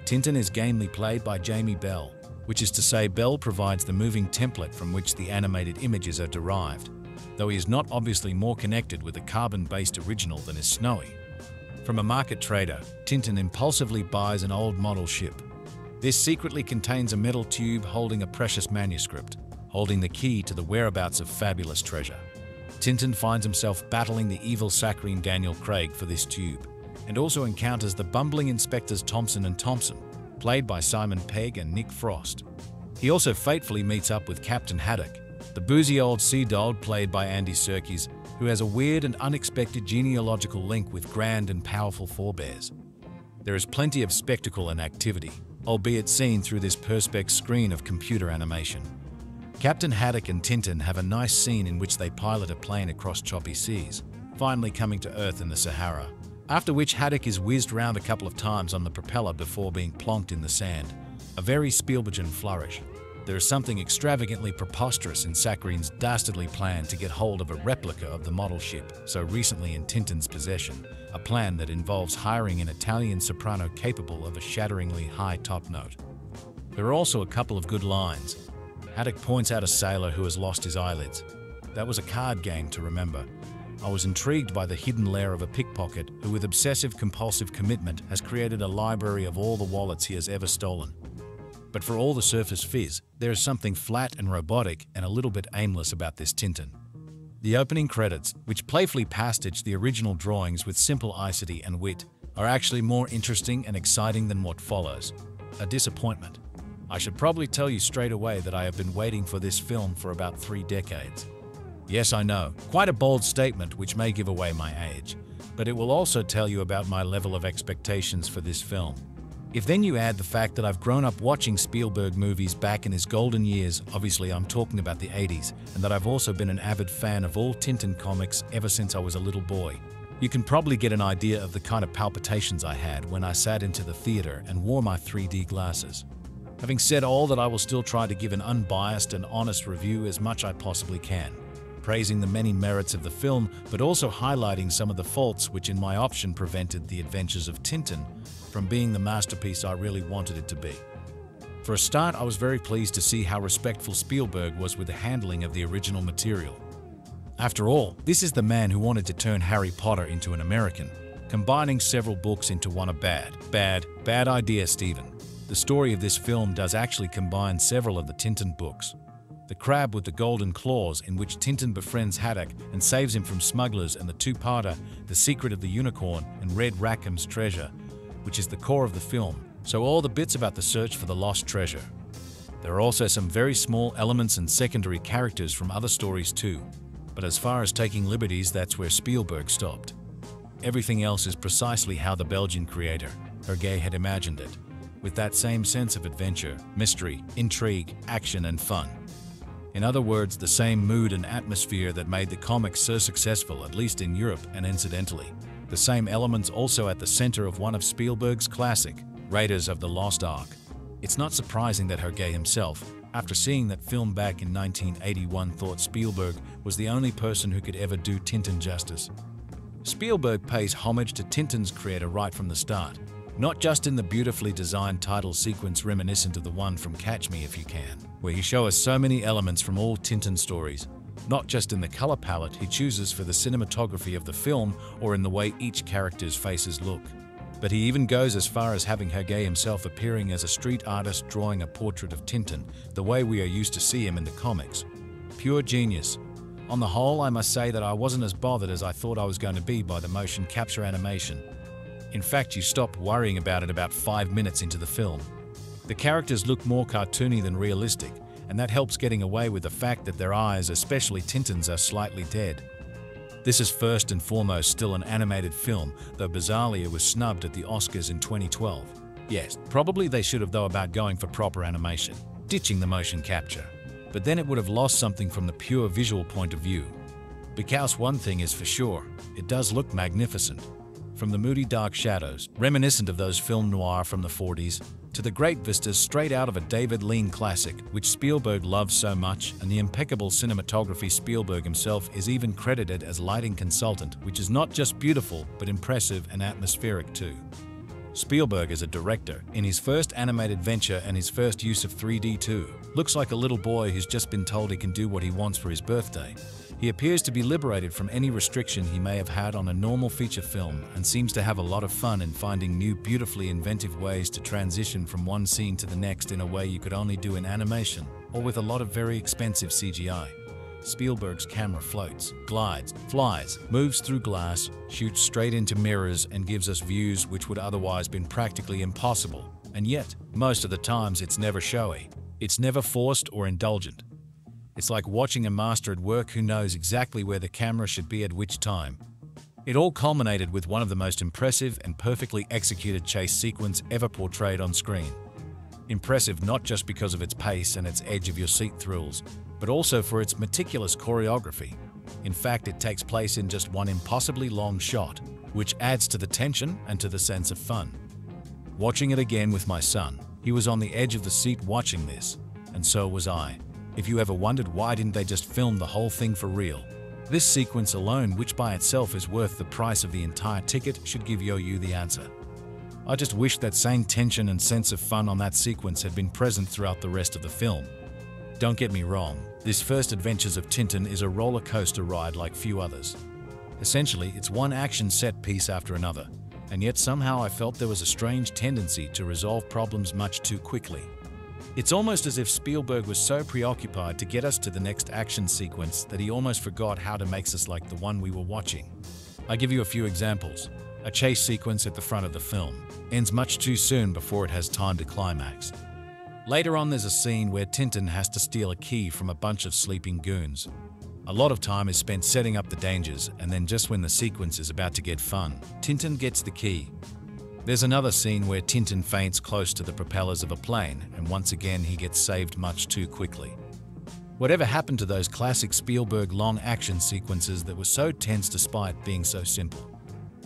Tintin is gamely played by Jamie Bell, which is to say Bell provides the moving template from which the animated images are derived, though he is not obviously more connected with the carbon-based original than is Snowy. From a market trader, Tintin impulsively buys an old model ship. This secretly contains a metal tube holding a precious manuscript, holding the key to the whereabouts of fabulous treasure. Tintin finds himself battling the evil saccharine Daniel Craig for this tube, and also encounters the bumbling inspectors Thompson and Thompson, played by Simon Pegg and Nick Frost. He also fatefully meets up with Captain Haddock, the boozy old sea dog played by Andy Serkis, who has a weird and unexpected genealogical link with grand and powerful forebears. There is plenty of spectacle and activity, albeit seen through this perspex screen of computer animation. Captain Haddock and Tintin have a nice scene in which they pilot a plane across choppy seas, finally coming to Earth in the Sahara, after which Haddock is whizzed round a couple of times on the propeller before being plonked in the sand, a very Spielbergian flourish. There is something extravagantly preposterous in Saccharine's dastardly plan to get hold of a replica of the model ship so recently in Tintin's possession, a plan that involves hiring an Italian soprano capable of a shatteringly high top note. There are also a couple of good lines. Haddock points out a sailor who has lost his eyelids. That was a card game to remember. I was intrigued by the hidden lair of a pickpocket who, with obsessive-compulsive commitment, has created a library of all the wallets he has ever stolen. But for all the surface fizz, there is something flat and robotic and a little bit aimless about this Tintin. The opening credits, which playfully pastiche the original drawings with simple icety and wit, are actually more interesting and exciting than what follows. A disappointment. I should probably tell you straight away that I have been waiting for this film for about three decades. Yes, I know, quite a bold statement which may give away my age, but it will also tell you about my level of expectations for this film. If then you add the fact that I've grown up watching Spielberg movies back in his golden years, obviously I'm talking about the eighties, and that I've also been an avid fan of all Tintin comics ever since I was a little boy, you can probably get an idea of the kind of palpitations I had when I sat into the theater and wore my three D glasses. Having said all that, I will still try to give an unbiased and honest review as much I possibly can, praising the many merits of the film, but also highlighting some of the faults which in my option prevented The Adventures of Tintin from being the masterpiece I really wanted it to be. For a start, I was very pleased to see how respectful Spielberg was with the handling of the original material. After all, this is the man who wanted to turn Harry Potter into an American, combining several books into one. A bad, bad, bad idea, Steven. The story of this film does actually combine several of the Tintin books. The Crab with the Golden Claws, in which Tintin befriends Haddock and saves him from smugglers, and the two-parter The Secret of the Unicorn and Red Rackham's Treasure, which is the core of the film, so all the bits about the search for the lost treasure. There are also some very small elements and secondary characters from other stories too, but as far as taking liberties, that's where Spielberg stopped. Everything else is precisely how the Belgian creator, Hergé, had imagined it, with that same sense of adventure, mystery, intrigue, action and fun. In other words, the same mood and atmosphere that made the comics so successful, at least in Europe, and incidentally, the same elements also at the center of one of Spielberg's classic, Raiders of the Lost Ark. It's not surprising that Hergé himself, after seeing that film back in nineteen eighty-one, thought Spielberg was the only person who could ever do Tintin justice. Spielberg pays homage to Tintin's creator right from the start, not just in the beautifully designed title sequence reminiscent of the one from Catch Me If You Can, where he shows us so many elements from all Tintin stories, not just in the color palette he chooses for the cinematography of the film or in the way each character's faces look, but he even goes as far as having Hergé himself appearing as a street artist drawing a portrait of Tintin, the way we are used to see him in the comics. Pure genius. On the whole, I must say that I wasn't as bothered as I thought I was going to be by the motion capture animation. In fact, you stop worrying about it about five minutes into the film. The characters look more cartoony than realistic, and that helps getting away with the fact that their eyes, especially Tintin's, are slightly dead. This is first and foremost still an animated film, though bizarrely it was snubbed at the Oscars in twenty twelve. Yes, probably they should have though about going for proper animation, ditching the motion capture. But then it would have lost something from the pure visual point of view. Because one thing is for sure, it does look magnificent. From the moody dark shadows, reminiscent of those film noir from the forties, to the great vistas straight out of a David Lean classic, which Spielberg loves so much, and the impeccable cinematography. Spielberg himself is even credited as lighting consultant, which is not just beautiful, but impressive and atmospheric too. Spielberg as a director, in his first animated venture and his first use of three D too, looks like a little boy who's just been told he can do what he wants for his birthday. He appears to be liberated from any restriction he may have had on a normal feature film and seems to have a lot of fun in finding new, beautifully inventive ways to transition from one scene to the next in a way you could only do in animation or with a lot of very expensive C G I. Spielberg's camera floats, glides, flies, moves through glass, shoots straight into mirrors and gives us views which would otherwise been practically impossible. And yet, most of the times it's never showy. It's never forced or indulgent. It's like watching a master at work who knows exactly where the camera should be at which time. It all culminated with one of the most impressive and perfectly executed chase sequence ever portrayed on screen. Impressive not just because of its pace and its edge-of-your-seat thrills, but also for its meticulous choreography. In fact, it takes place in just one impossibly long shot, which adds to the tension and to the sense of fun. Watching it again with my son, he was on the edge of the seat watching this, and so was I. If you ever wondered why didn't they just film the whole thing for real, this sequence alone, which by itself is worth the price of the entire ticket, should give you the answer. I just wish that same tension and sense of fun on that sequence had been present throughout the rest of the film. Don't get me wrong, this first Adventures of Tintin is a roller coaster ride like few others. Essentially, it's one action set piece after another, and yet somehow I felt there was a strange tendency to resolve problems much too quickly. It's almost as if Spielberg was so preoccupied to get us to the next action sequence that he almost forgot how to make us like the one we were watching. I give you a few examples. A chase sequence at the front of the film ends much too soon before it has time to climax. Later on, there's a scene where Tintin has to steal a key from a bunch of sleeping goons. A lot of time is spent setting up the dangers, and then just when the sequence is about to get fun, Tintin gets the key. There's another scene where Tintin faints close to the propellers of a plane, and once again he gets saved much too quickly. Whatever happened to those classic Spielberg long action sequences that were so tense despite being so simple?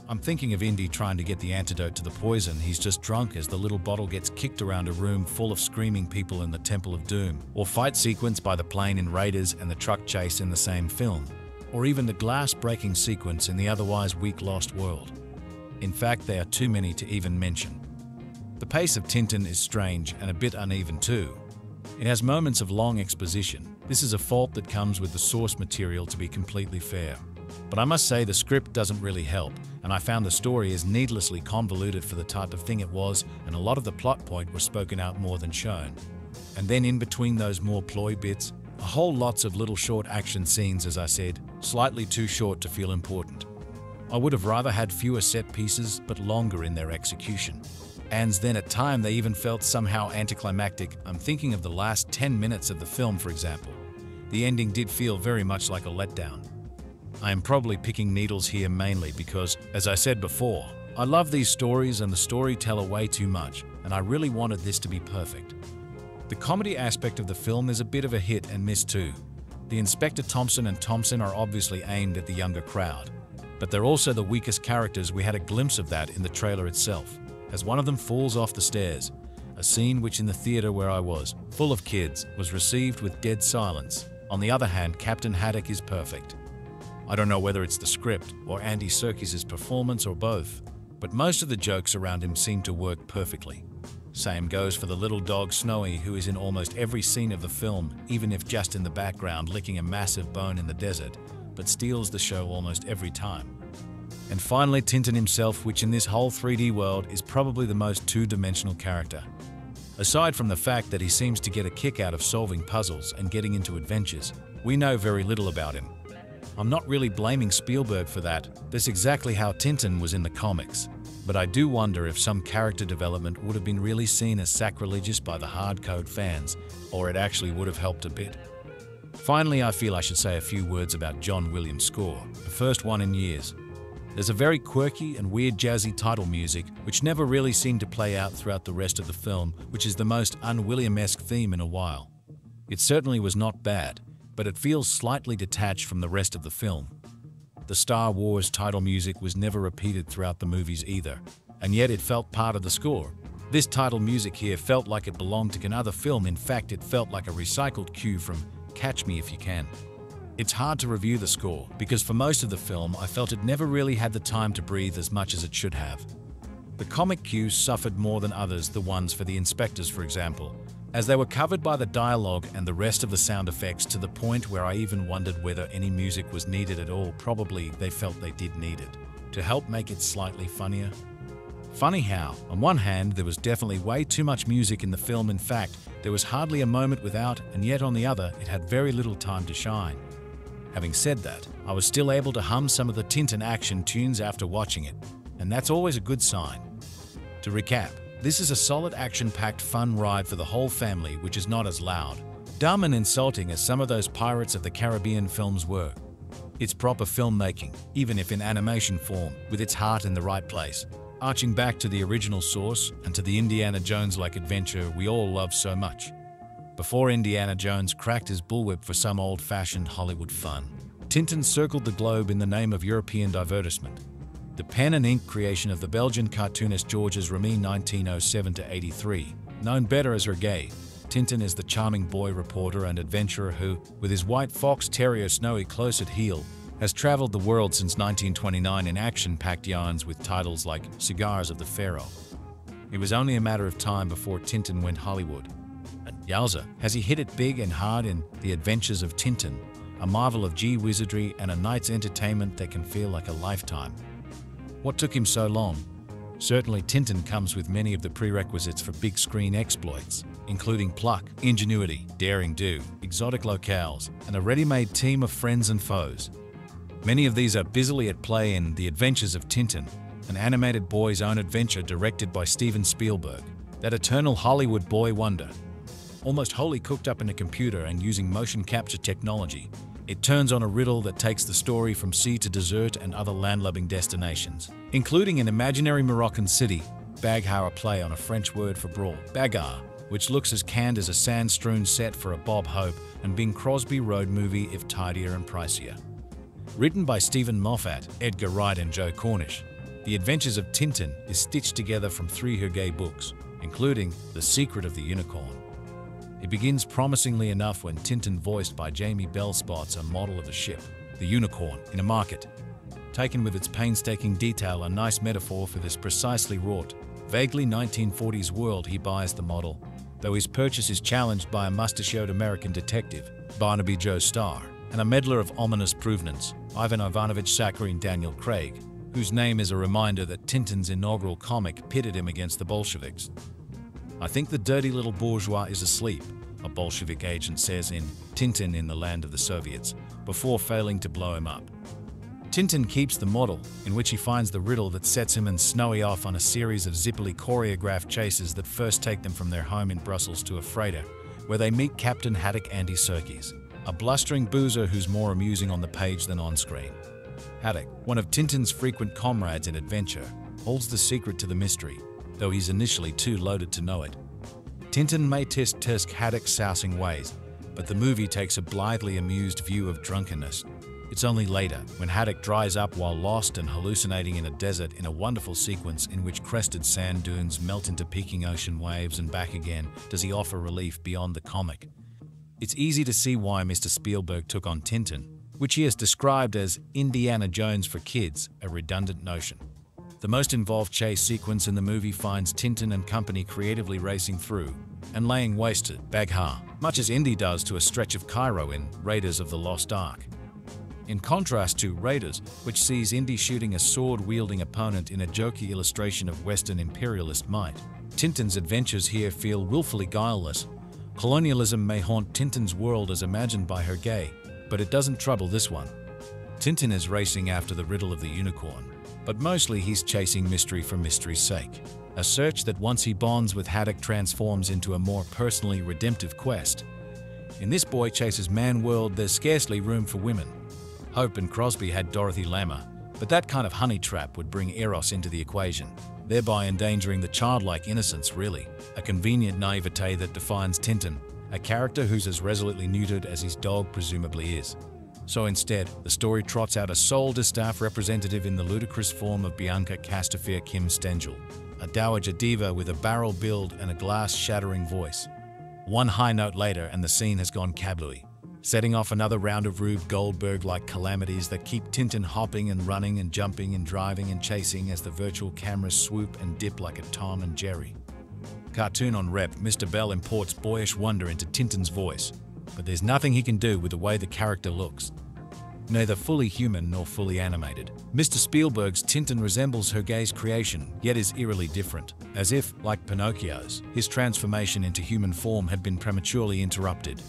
I'm thinking of Indy trying to get the antidote to the poison he's just drunk as the little bottle gets kicked around a room full of screaming people in the Temple of Doom, or fight sequence by the plane in Raiders and the truck chase in the same film, or even the glass-breaking sequence in the otherwise weak Lost World. In fact, they are too many to even mention. The pace of Tintin is strange and a bit uneven too. It has moments of long exposition. This is a fault that comes with the source material, to be completely fair. But I must say the script doesn't really help, and I found the story is needlessly convoluted for the type of thing it was, and a lot of the plot point was spoken out more than shown. And then in between those more ploy bits, a whole lots of little short action scenes, as I said, slightly too short to feel important. I would have rather had fewer set pieces, but longer in their execution. And then at time they even felt somehow anticlimactic. I'm thinking of the last ten minutes of the film, for example. The ending did feel very much like a letdown. I am probably picking needles here mainly because, as I said before, I love these stories and the storyteller way too much, and I really wanted this to be perfect. The comedy aspect of the film is a bit of a hit and miss too. The Inspector Thompson and Thompson are obviously aimed at the younger crowd, but they're also the weakest characters. We had a glimpse of that in the trailer itself, as one of them falls off the stairs, a scene which in the theater where I was, full of kids, was received with dead silence. On the other hand, Captain Haddock is perfect. I don't know whether it's the script or Andy Serkis' performance or both, but most of the jokes around him seem to work perfectly. Same goes for the little dog Snowy, who is in almost every scene of the film, even if just in the background licking a massive bone in the desert, but steals the show almost every time. And finally, Tintin himself, which in this whole three D world is probably the most two-dimensional character. Aside from the fact that he seems to get a kick out of solving puzzles and getting into adventures, we know very little about him. I'm not really blaming Spielberg for that. That's exactly how Tintin was in the comics. But I do wonder if some character development would have been really seen as sacrilegious by the hardcore fans, or it actually would have helped a bit. Finally, I feel I should say a few words about John Williams' score, the first one in years. There's a very quirky and weird jazzy title music, which never really seemed to play out throughout the rest of the film, which is the most un-Williams-esque theme in a while. It certainly was not bad, but it feels slightly detached from the rest of the film. The Star Wars title music was never repeated throughout the movies either, and yet it felt part of the score. This title music here felt like it belonged to another film. In fact, it felt like a recycled cue from Catch Me If You Can. It's hard to review the score, because for most of the film I felt it never really had the time to breathe as much as it should have. The comic cues suffered more than others, the ones for the inspectors, for example, as they were covered by the dialogue and the rest of the sound effects, to the point where I even wondered whether any music was needed at all. Probably they felt they did need it, to help make it slightly funnier. Funny how, on one hand, there was definitely way too much music in the film. In fact, there was hardly a moment without, and yet on the other, it had very little time to shine. Having said that, I was still able to hum some of the Tintin action tunes after watching it, and that's always a good sign. To recap, this is a solid action-packed fun ride for the whole family, which is not as loud, dumb and insulting as some of those Pirates of the Caribbean films were. It's proper filmmaking, even if in animation form, with its heart in the right place, arching back to the original source and to the Indiana Jones-like adventure we all love so much. Before Indiana Jones cracked his bullwhip for some old-fashioned Hollywood fun, Tintin circled the globe in the name of European divertisement. The pen and ink creation of the Belgian cartoonist Georges Remy nineteen oh seven to eighty-three, known better as Hergé, Tintin is the charming boy reporter and adventurer who, with his white fox terrier Snowy close at heel, has traveled the world since nineteen twenty-nine in action-packed yarns with titles like Cigars of the Pharaoh. It was only a matter of time before Tintin went Hollywood. And Yowza, has he hit it big and hard in The Adventures of Tintin, a marvel of gee wizardry and a night's entertainment that can feel like a lifetime. What took him so long? Certainly Tintin comes with many of the prerequisites for big screen exploits, including pluck, ingenuity, daring do, exotic locales, and a ready-made team of friends and foes. Many of these are busily at play in The Adventures of Tintin, an animated boy's own adventure directed by Steven Spielberg, that eternal Hollywood boy wonder. Almost wholly cooked up in a computer and using motion capture technology, it turns on a riddle that takes the story from sea to desert and other landlubbing destinations, including an imaginary Moroccan city, Baghar, a play on a French word for brawl, Baghar, which looks as canned as a sand-strewn set for a Bob Hope and Bing Crosby road movie, if tidier and pricier. Written by Steven Moffat, Edgar Wright and Joe Cornish, The Adventures of Tintin is stitched together from three Hergé books, including The Secret of the Unicorn. It begins promisingly enough when Tintin, voiced by Jamie Bell, spots a model of a ship, the Unicorn, in a market. Taken with its painstaking detail, a nice metaphor for this precisely wrought, vaguely nineteen forties world, he buys the model, though his purchase is challenged by a mustachioed American detective, Barnaby Joe Starr, and a meddler of ominous provenance, Ivan Ivanovich Sakharin Daniel Craig, whose name is a reminder that Tintin's inaugural comic pitted him against the Bolsheviks. I think the dirty little bourgeois is asleep, a Bolshevik agent says in Tintin in the Land of the Soviets, before failing to blow him up. Tintin keeps the model, in which he finds the riddle that sets him and Snowy off on a series of zippily choreographed chases that first take them from their home in Brussels to a freighter, where they meet Captain Haddock Andy Serkis, a blustering boozer who's more amusing on the page than on screen. Haddock, one of Tintin's frequent comrades in adventure, holds the secret to the mystery, though he's initially too loaded to know it. Tintin may test Tursk Haddock's sousing ways, but the movie takes a blithely amused view of drunkenness. It's only later, when Haddock dries up while lost and hallucinating in a desert, in a wonderful sequence in which crested sand dunes melt into peaking ocean waves and back again, does he offer relief beyond the comic. It's easy to see why Mister Spielberg took on Tintin, which he has described as Indiana Jones for kids, a redundant notion. The most involved chase sequence in the movie finds Tintin and company creatively racing through and laying waste to Baghar, much as Indy does to a stretch of Cairo in Raiders of the Lost Ark. In contrast to Raiders, which sees Indy shooting a sword-wielding opponent in a jokey illustration of Western imperialist might, Tintin's adventures here feel willfully guileless. Colonialism may haunt Tintin's world as imagined by Hergé, but it doesn't trouble this one. Tintin is racing after the riddle of the unicorn, but mostly he's chasing mystery for mystery's sake, a search that once he bonds with Haddock transforms into a more personally redemptive quest. In this boy chases man world, there's scarcely room for women. Hope and Crosby had Dorothy Lamer, but that kind of honey trap would bring Eros into the equation, thereby endangering the childlike innocence, really, a convenient naivete that defines Tintin, a character who's as resolutely neutered as his dog presumably is. So instead, the story trots out a sole distaff representative in the ludicrous form of Bianca Castafiore Kim Stengel, a dowager diva with a barrel build and a glass-shattering voice. One high note later and the scene has gone kablooey, setting off another round of Rube Goldberg-like calamities that keep Tintin hopping and running and jumping and driving and chasing as the virtual cameras swoop and dip like a Tom and Jerry. Cartoon on rep, Mister Bell imports boyish wonder into Tintin's voice, but there's nothing he can do with the way the character looks. Neither fully human nor fully animated, Mister Spielberg's Tintin resembles Hergé's creation, yet is eerily different, as if, like Pinocchio's, his transformation into human form had been prematurely interrupted.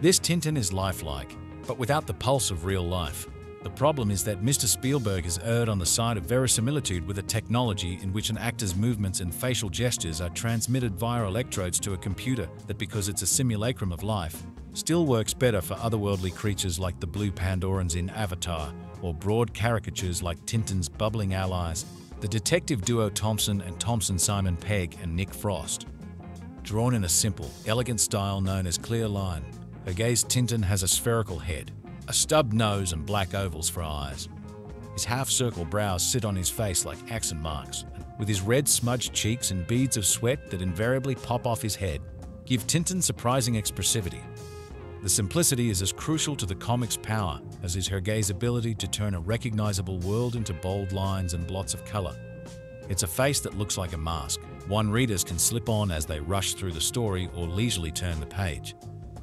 This Tintin is lifelike, but without the pulse of real life. The problem is that Mister Spielberg has erred on the side of verisimilitude with a technology in which an actor's movements and facial gestures are transmitted via electrodes to a computer that, because it's a simulacrum of life, still works better for otherworldly creatures like the blue Pandorans in Avatar, or broad caricatures like Tintin's bubbling allies, the detective duo Thompson and Thompson, Simon Pegg and Nick Frost. Drawn in a simple, elegant style known as clear line, Hergé's Tintin has a spherical head, a stubbed nose and black ovals for eyes. His half-circle brows sit on his face like accent marks, with his red smudged cheeks and beads of sweat that invariably pop off his head, give Tintin surprising expressivity. The simplicity is as crucial to the comic's power as is Hergé's ability to turn a recognizable world into bold lines and blots of color. It's a face that looks like a mask, One readers can slip on as they rush through the story or leisurely turn the page.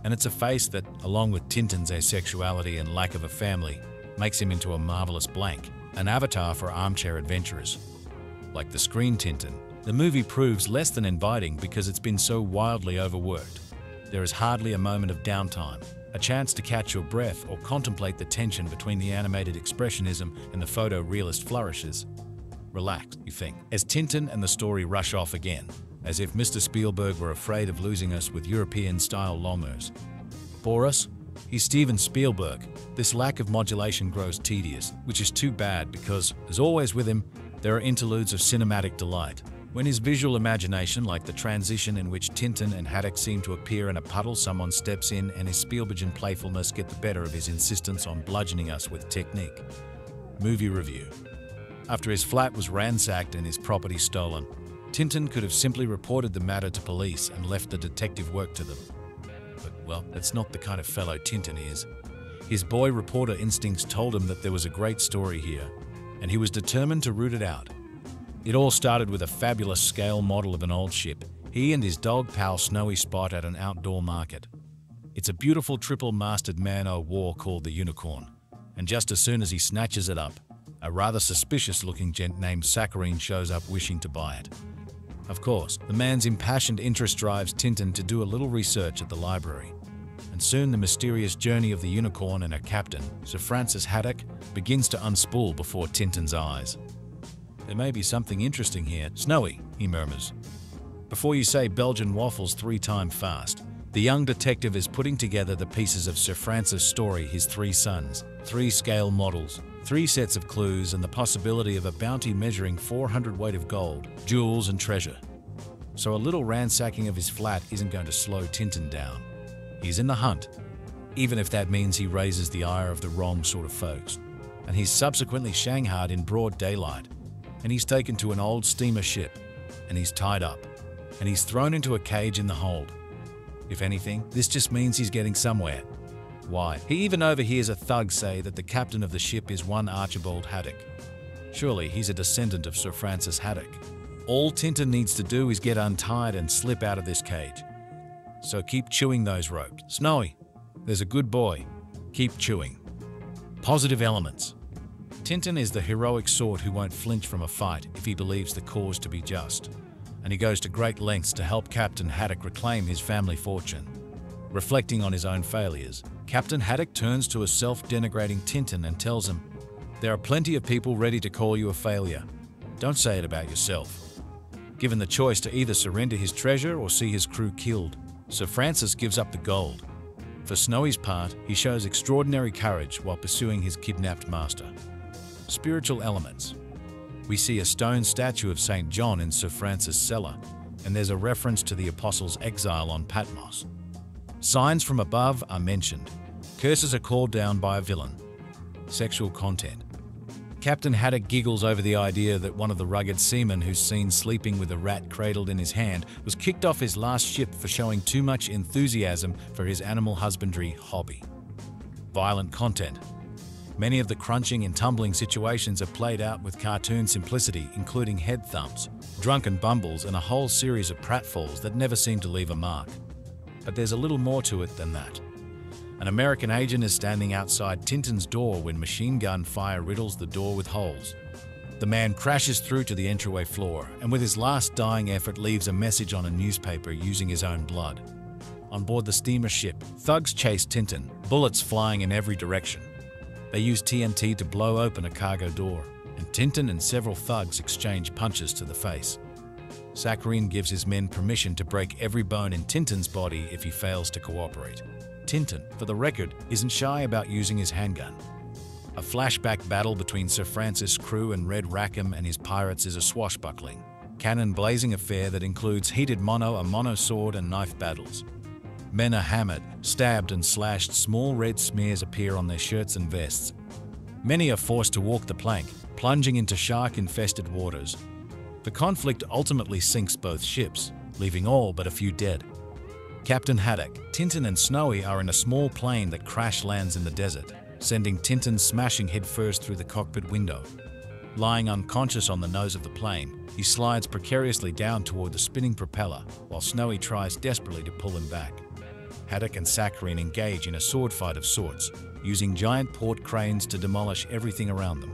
And it's a face that, along with Tintin's asexuality and lack of a family, makes him into a marvelous blank, an avatar for armchair adventurers. Like the screen Tintin, the movie proves less than inviting because it's been so wildly overworked. There is hardly a moment of downtime, a chance to catch your breath or contemplate the tension between the animated expressionism and the photorealist flourishes. Relax, you think, as Tintin and the story rush off again, as if Mister Spielberg were afraid of losing us with European-style longers. For us, he's Steven Spielberg. This lack of modulation grows tedious, which is too bad because, as always with him, there are interludes of cinematic delight. When his visual imagination, like the transition in which Tintin and Haddock seem to appear in a puddle, someone steps in, and his Spielbergian playfulness get the better of his insistence on bludgeoning us with technique. Movie review. After his flat was ransacked and his property stolen, Tintin could have simply reported the matter to police and left the detective work to them. But, well, that's not the kind of fellow Tintin is. His boy reporter instincts told him that there was a great story here, and he was determined to root it out. It all started with a fabulous scale model of an old ship, he and his dog pal Snowy Spot at an outdoor market. It's a beautiful triple-masted man-o'-war called the Unicorn, and just as soon as he snatches it up, a rather suspicious-looking gent named Saccharine shows up wishing to buy it. Of course, the man's impassioned interest drives Tintin to do a little research at the library, and soon the mysterious journey of the Unicorn and her captain, Sir Francis Haddock, begins to unspool before Tintin's eyes. "There may be something interesting here, Snowy," he murmurs. Before you say Belgian waffles three times fast, the young detective is putting together the pieces of Sir Francis' story, his three sons, three scale models, three sets of clues, and the possibility of a bounty measuring four hundred weight of gold, jewels, and treasure. So a little ransacking of his flat isn't going to slow Tintin down. He's in the hunt, even if that means he raises the ire of the wrong sort of folks. And he's subsequently shanghaied in broad daylight. And he's taken to an old steamer ship, and he's tied up, and he's thrown into a cage in the hold. If anything, this just means he's getting somewhere. Why, he even overhears a thug say that the captain of the ship is one Archibald Haddock. Surely he's a descendant of Sir Francis Haddock. All Tintin needs to do is get untied and slip out of this cage. So keep chewing those ropes. Snowy, there's a good boy. Keep chewing. Positive elements. Tintin is the heroic sort who won't flinch from a fight if he believes the cause to be just, and he goes to great lengths to help Captain Haddock reclaim his family fortune. Reflecting on his own failures, Captain Haddock turns to a self-denigrating Tintin and tells him, "There are plenty of people ready to call you a failure. Don't say it about yourself." Given the choice to either surrender his treasure or see his crew killed, Sir Francis gives up the gold. For Snowy's part, he shows extraordinary courage while pursuing his kidnapped master. Spiritual elements. We see a stone statue of Saint John in Sir Francis' cellar, and there's a reference to the Apostles' exile on Patmos. Signs from above are mentioned. Curses are called down by a villain. Sexual content. Captain Haddock giggles over the idea that one of the rugged seamen who's seen sleeping with a rat cradled in his hand was kicked off his last ship for showing too much enthusiasm for his animal husbandry hobby. Violent content. Many of the crunching and tumbling situations are played out with cartoon simplicity, including head thumps, drunken bumbles, and a whole series of pratfalls that never seem to leave a mark. But there's a little more to it than that. An American agent is standing outside Tintin's door when machine gun fire riddles the door with holes. The man crashes through to the entryway floor and with his last dying effort leaves a message on a newspaper using his own blood. On board the steamer ship, thugs chase Tintin, bullets flying in every direction. They use T N T to blow open a cargo door, and Tintin and several thugs exchange punches to the face. Saccharine gives his men permission to break every bone in Tintin's body if he fails to cooperate. Tintin, for the record, isn't shy about using his handgun. A flashback battle between Sir Francis' crew and Red Rackham and his pirates is a swashbuckling, cannon-blazing affair that includes heated mono, a mono sword, and knife battles. Men are hammered, stabbed, and slashed. Small red smears appear on their shirts and vests. Many are forced to walk the plank, plunging into shark-infested waters. The conflict ultimately sinks both ships, leaving all but a few dead. Captain Haddock, Tintin, and Snowy are in a small plane that crash lands in the desert, sending Tintin smashing headfirst through the cockpit window. Lying unconscious on the nose of the plane, he slides precariously down toward the spinning propeller while Snowy tries desperately to pull him back. Haddock and Saccharine engage in a sword fight of sorts, using giant port cranes to demolish everything around them.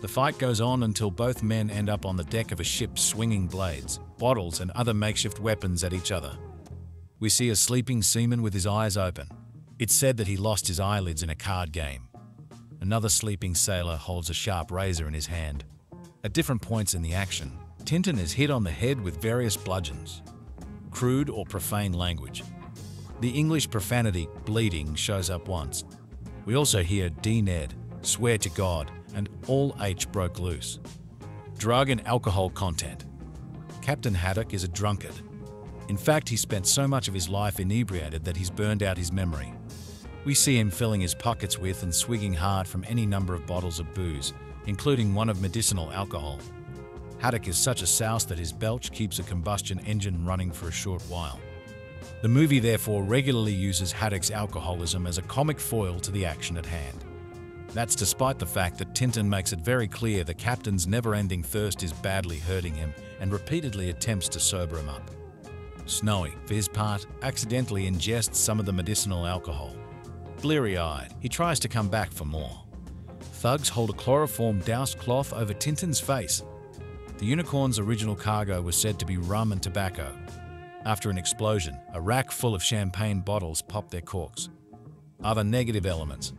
The fight goes on until both men end up on the deck of a ship swinging blades, bottles and other makeshift weapons at each other. We see a sleeping seaman with his eyes open. It's said that he lost his eyelids in a card game. Another sleeping sailor holds a sharp razor in his hand. At different points in the action, Tintin is hit on the head with various bludgeons. Crude or profane language. The English profanity, bleeding, shows up once. We also hear D. Ned, swear to God, and all H broke loose. Drug and alcohol content. Captain Haddock is a drunkard. In fact, he spent so much of his life inebriated that he's burned out his memory. We see him filling his pockets with and swigging hard from any number of bottles of booze, including one of medicinal alcohol. Haddock is such a souse that his belch keeps a combustion engine running for a short while. The movie therefore regularly uses Haddock's alcoholism as a comic foil to the action at hand. That's despite the fact that Tintin makes it very clear the captain's never-ending thirst is badly hurting him and repeatedly attempts to sober him up. Snowy, for his part, accidentally ingests some of the medicinal alcohol. Bleary-eyed, he tries to come back for more. Thugs hold a chloroform-doused cloth over Tintin's face. The unicorn's original cargo was said to be rum and tobacco. After an explosion, a rack full of champagne bottles pop their corks. Other negative elements.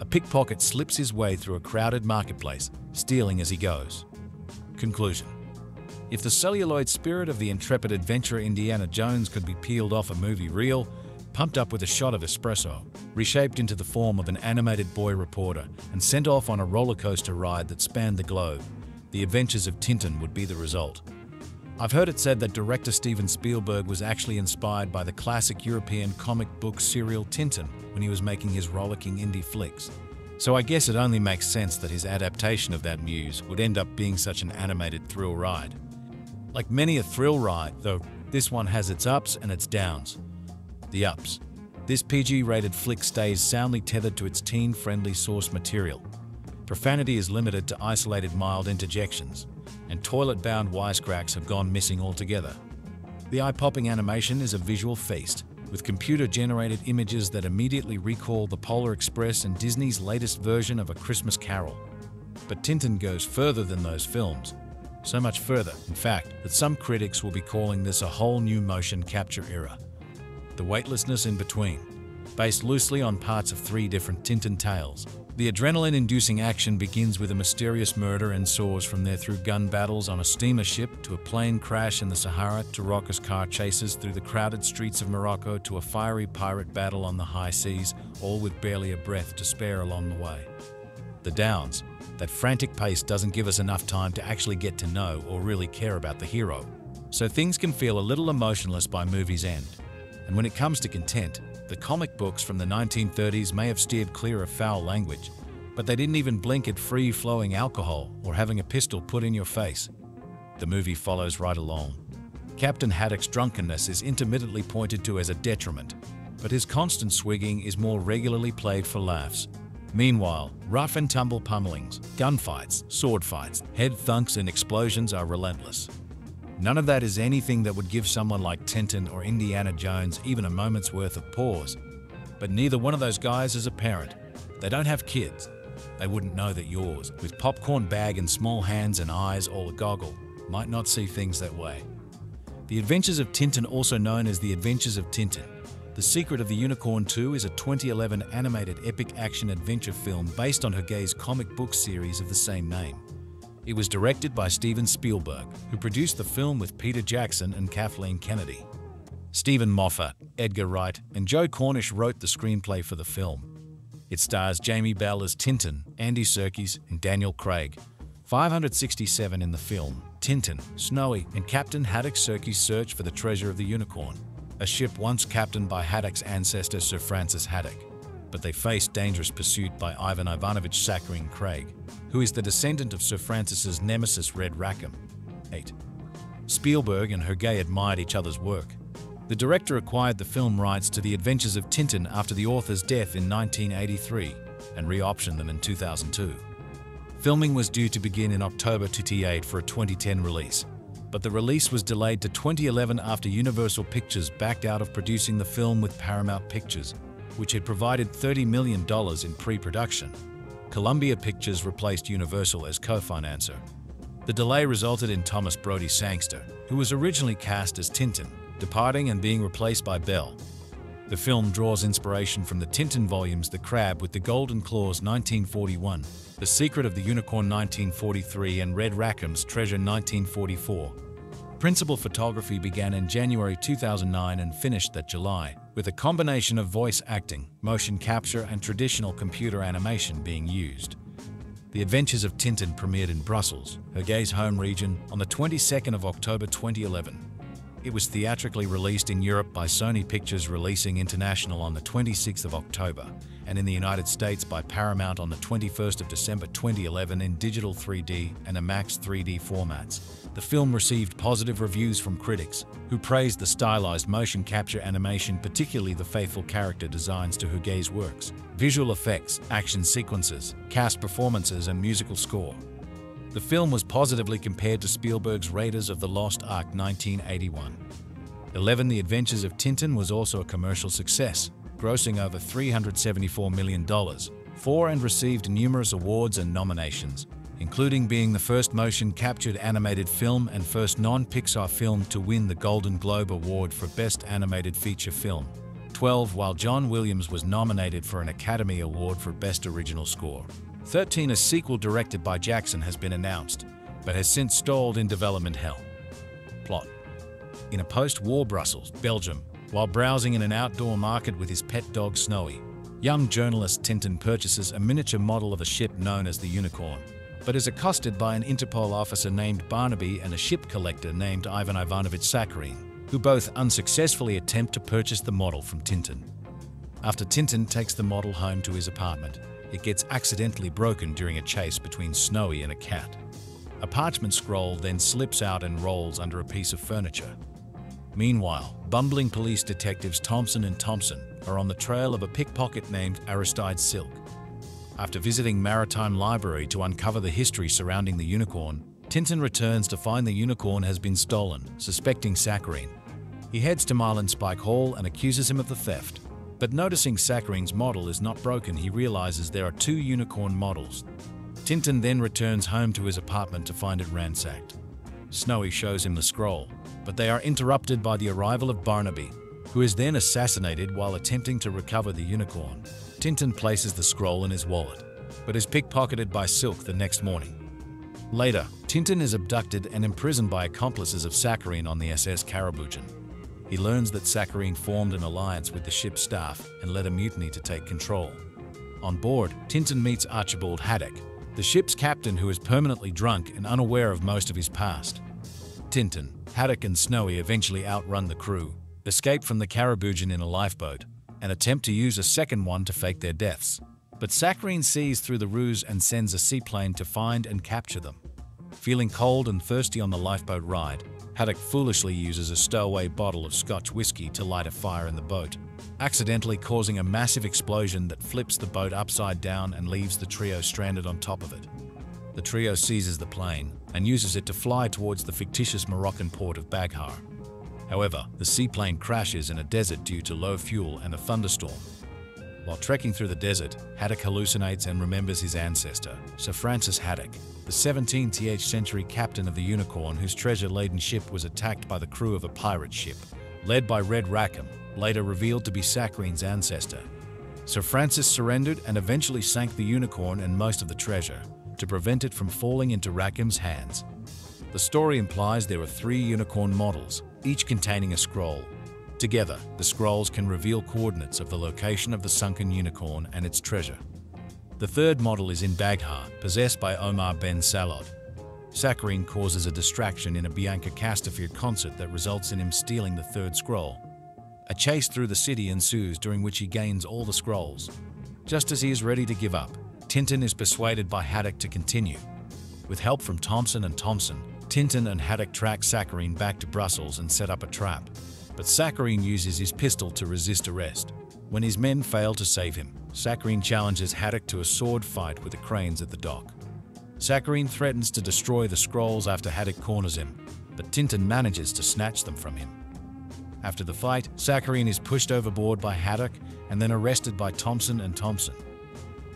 A pickpocket slips his way through a crowded marketplace, stealing as he goes. Conclusion. If the celluloid spirit of the intrepid adventurer Indiana Jones could be peeled off a movie reel, pumped up with a shot of espresso, reshaped into the form of an animated boy reporter, and sent off on a roller coaster ride that spanned the globe, the adventures of Tintin would be the result. I've heard it said that director Steven Spielberg was actually inspired by the classic European comic book serial Tintin when he was making his rollicking indie flicks. So I guess it only makes sense that his adaptation of that muse would end up being such an animated thrill ride. Like many a thrill ride, though, this one has its ups and its downs. The ups. This P G-rated flick stays soundly tethered to its teen-friendly source material. Profanity is limited to isolated mild interjections, and toilet-bound wisecracks have gone missing altogether. The eye-popping animation is a visual feast, with computer-generated images that immediately recall the Polar Express and Disney's latest version of A Christmas Carol. But Tintin goes further than those films. So much further, in fact, that some critics will be calling this a whole new motion capture era. The weightlessness in between, based loosely on parts of three different Tintin tales. The adrenaline-inducing action begins with a mysterious murder and soars from there through gun battles on a steamer ship to a plane crash in the Sahara to raucous car chases through the crowded streets of Morocco to a fiery pirate battle on the high seas, all with barely a breath to spare along the way. The downs. That frantic pace doesn't give us enough time to actually get to know or really care about the hero. So things can feel a little emotionless by movie's end. And when it comes to content, the comic books from the nineteen thirties may have steered clear of foul language, but they didn't even blink at free-flowing alcohol or having a pistol put in your face. The movie follows right along. Captain Haddock's drunkenness is intermittently pointed to as a detriment, but his constant swigging is more regularly played for laughs. Meanwhile, rough-and-tumble pummelings, gunfights, sword fights, head thunks and explosions are relentless. None of that is anything that would give someone like Tintin or Indiana Jones even a moment's worth of pause. But neither one of those guys is a parent. They don't have kids. They wouldn't know that yours, with popcorn bag and small hands and eyes all agoggle, might not see things that way. The Adventures of Tintin, also known as The Adventures of Tintin. The Secret of the Unicorn two is a twenty eleven animated epic action-adventure film based on Hergé's comic book series of the same name. It was directed by Steven Spielberg, who produced the film with Peter Jackson and Kathleen Kennedy. Steven Moffat, Edgar Wright, and Joe Cornish wrote the screenplay for the film. It stars Jamie Bell as Tintin, Andy Serkis, and Daniel Craig. five hundred sixty-seven in the film, Tintin, Snowy, and Captain Haddock Serkis search for the treasure of the unicorn, a ship once captained by Haddock's ancestor Sir Francis Haddock. But they faced dangerous pursuit by Ivan Ivanovich Saccharine Craig, who is the descendant of Sir Francis's nemesis Red Rackham. eight. Spielberg and Hergé admired each other's work. The director acquired the film rights to The Adventures of Tintin after the author's death in nineteen eighty-three and re-optioned them in two thousand two. Filming was due to begin in October two thousand eight for a twenty ten release, but the release was delayed to twenty eleven after Universal Pictures backed out of producing the film with Paramount Pictures, which had provided thirty million dollars in pre-production. Columbia Pictures replaced Universal as co-financer. The delay resulted in Thomas Brodie-Sangster, who was originally cast as Tintin, departing and being replaced by Bell. The film draws inspiration from the Tintin volumes The Crab with the Golden Claws nineteen forty-one, The Secret of the Unicorn nineteen forty-three, and Red Rackham's Treasure nineteen forty-four. Principal photography began in January two thousand nine and finished that July, with a combination of voice acting, motion capture, and traditional computer animation being used. The Adventures of Tintin premiered in Brussels, Hergé's home region, on the twenty-second of October twenty eleven. It was theatrically released in Europe by Sony Pictures Releasing International on the twenty-sixth of October, and in the United States by Paramount on the twenty-first of December twenty eleven in digital three D and IMAX three D formats. The film received positive reviews from critics, who praised the stylized motion capture animation, particularly the faithful character designs to Hergé's works, visual effects, action sequences, cast performances, and musical score. The film was positively compared to Spielberg's Raiders of the Lost Ark nineteen eighty-one. eleven The Adventures of Tintin was also a commercial success, grossing over three hundred seventy-four million dollars for and received numerous awards and nominations, including being the first motion-captured animated film and first non-Pixar film to win the Golden Globe Award for Best Animated Feature Film. twelve While John Williams was nominated for an Academy Award for Best Original Score. thirteen A sequel directed by Jackson has been announced, but has since stalled in development hell. Plot. In a post-war Brussels, Belgium, while browsing in an outdoor market with his pet dog Snowy, young journalist Tintin purchases a miniature model of a ship known as the Unicorn, but is accosted by an Interpol officer named Barnaby and a ship collector named Ivan Ivanovich Sakharin, who both unsuccessfully attempt to purchase the model from Tintin. After Tintin takes the model home to his apartment, it gets accidentally broken during a chase between Snowy and a cat. A parchment scroll then slips out and rolls under a piece of furniture. Meanwhile, bumbling police detectives Thompson and Thompson are on the trail of a pickpocket named Aristide Silk. After visiting Maritime Library to uncover the history surrounding the Unicorn, Tintin returns to find the Unicorn has been stolen, suspecting Sakharin. He heads to Marlin Spike Hall and accuses him of the theft. But noticing Sakharin's model is not broken, he realizes there are two Unicorn models. Tintin then returns home to his apartment to find it ransacked. Snowy shows him the scroll, but they are interrupted by the arrival of Barnaby, who is then assassinated while attempting to recover the Unicorn. Tintin places the scroll in his wallet, but is pickpocketed by Silk the next morning. Later, Tintin is abducted and imprisoned by accomplices of Sakharin on the S S Karabujan. He learns that Sakharin formed an alliance with the ship's staff and led a mutiny to take control. On board, Tintin meets Archibald Haddock, the ship's captain, who is permanently drunk and unaware of most of his past. Tintin, Haddock, and Snowy eventually outrun the crew, escape from the Karabujan in a lifeboat, and attempt to use a second one to fake their deaths. But Sakharin sees through the ruse and sends a seaplane to find and capture them. Feeling cold and thirsty on the lifeboat ride, Haddock foolishly uses a stowaway bottle of Scotch whiskey to light a fire in the boat, accidentally causing a massive explosion that flips the boat upside down and leaves the trio stranded on top of it. The trio seizes the plane and uses it to fly towards the fictitious Moroccan port of Baghar. However, the seaplane crashes in a desert due to low fuel and a thunderstorm. While trekking through the desert, Haddock hallucinates and remembers his ancestor, Sir Francis Haddock, the seventeenth century captain of the Unicorn, whose treasure-laden ship was attacked by the crew of a pirate ship, led by Red Rackham, later revealed to be Sakharin's ancestor. Sir Francis surrendered and eventually sank the Unicorn and most of the treasure, to prevent it from falling into Rackham's hands. The story implies there are three Unicorn models, each containing a scroll. Together, the scrolls can reveal coordinates of the location of the sunken Unicorn and its treasure. The third model is in Baghar, possessed by Omar Ben Salod. Sakharin causes a distraction in a Bianca Castafiore concert that results in him stealing the third scroll. A chase through the city ensues, during which he gains all the scrolls. Just as he is ready to give up, Tintin is persuaded by Haddock to continue. With help from Thompson and Thompson, Tintin and Haddock track Sakharin back to Brussels and set up a trap. But Sakharin uses his pistol to resist arrest. When his men fail to save him, Sakharin challenges Haddock to a sword fight with the cranes at the dock. Saccharine threatens to destroy the scrolls after Haddock corners him, but Tintin manages to snatch them from him. After the fight, Saccharine is pushed overboard by Haddock and then arrested by Thompson and Thompson.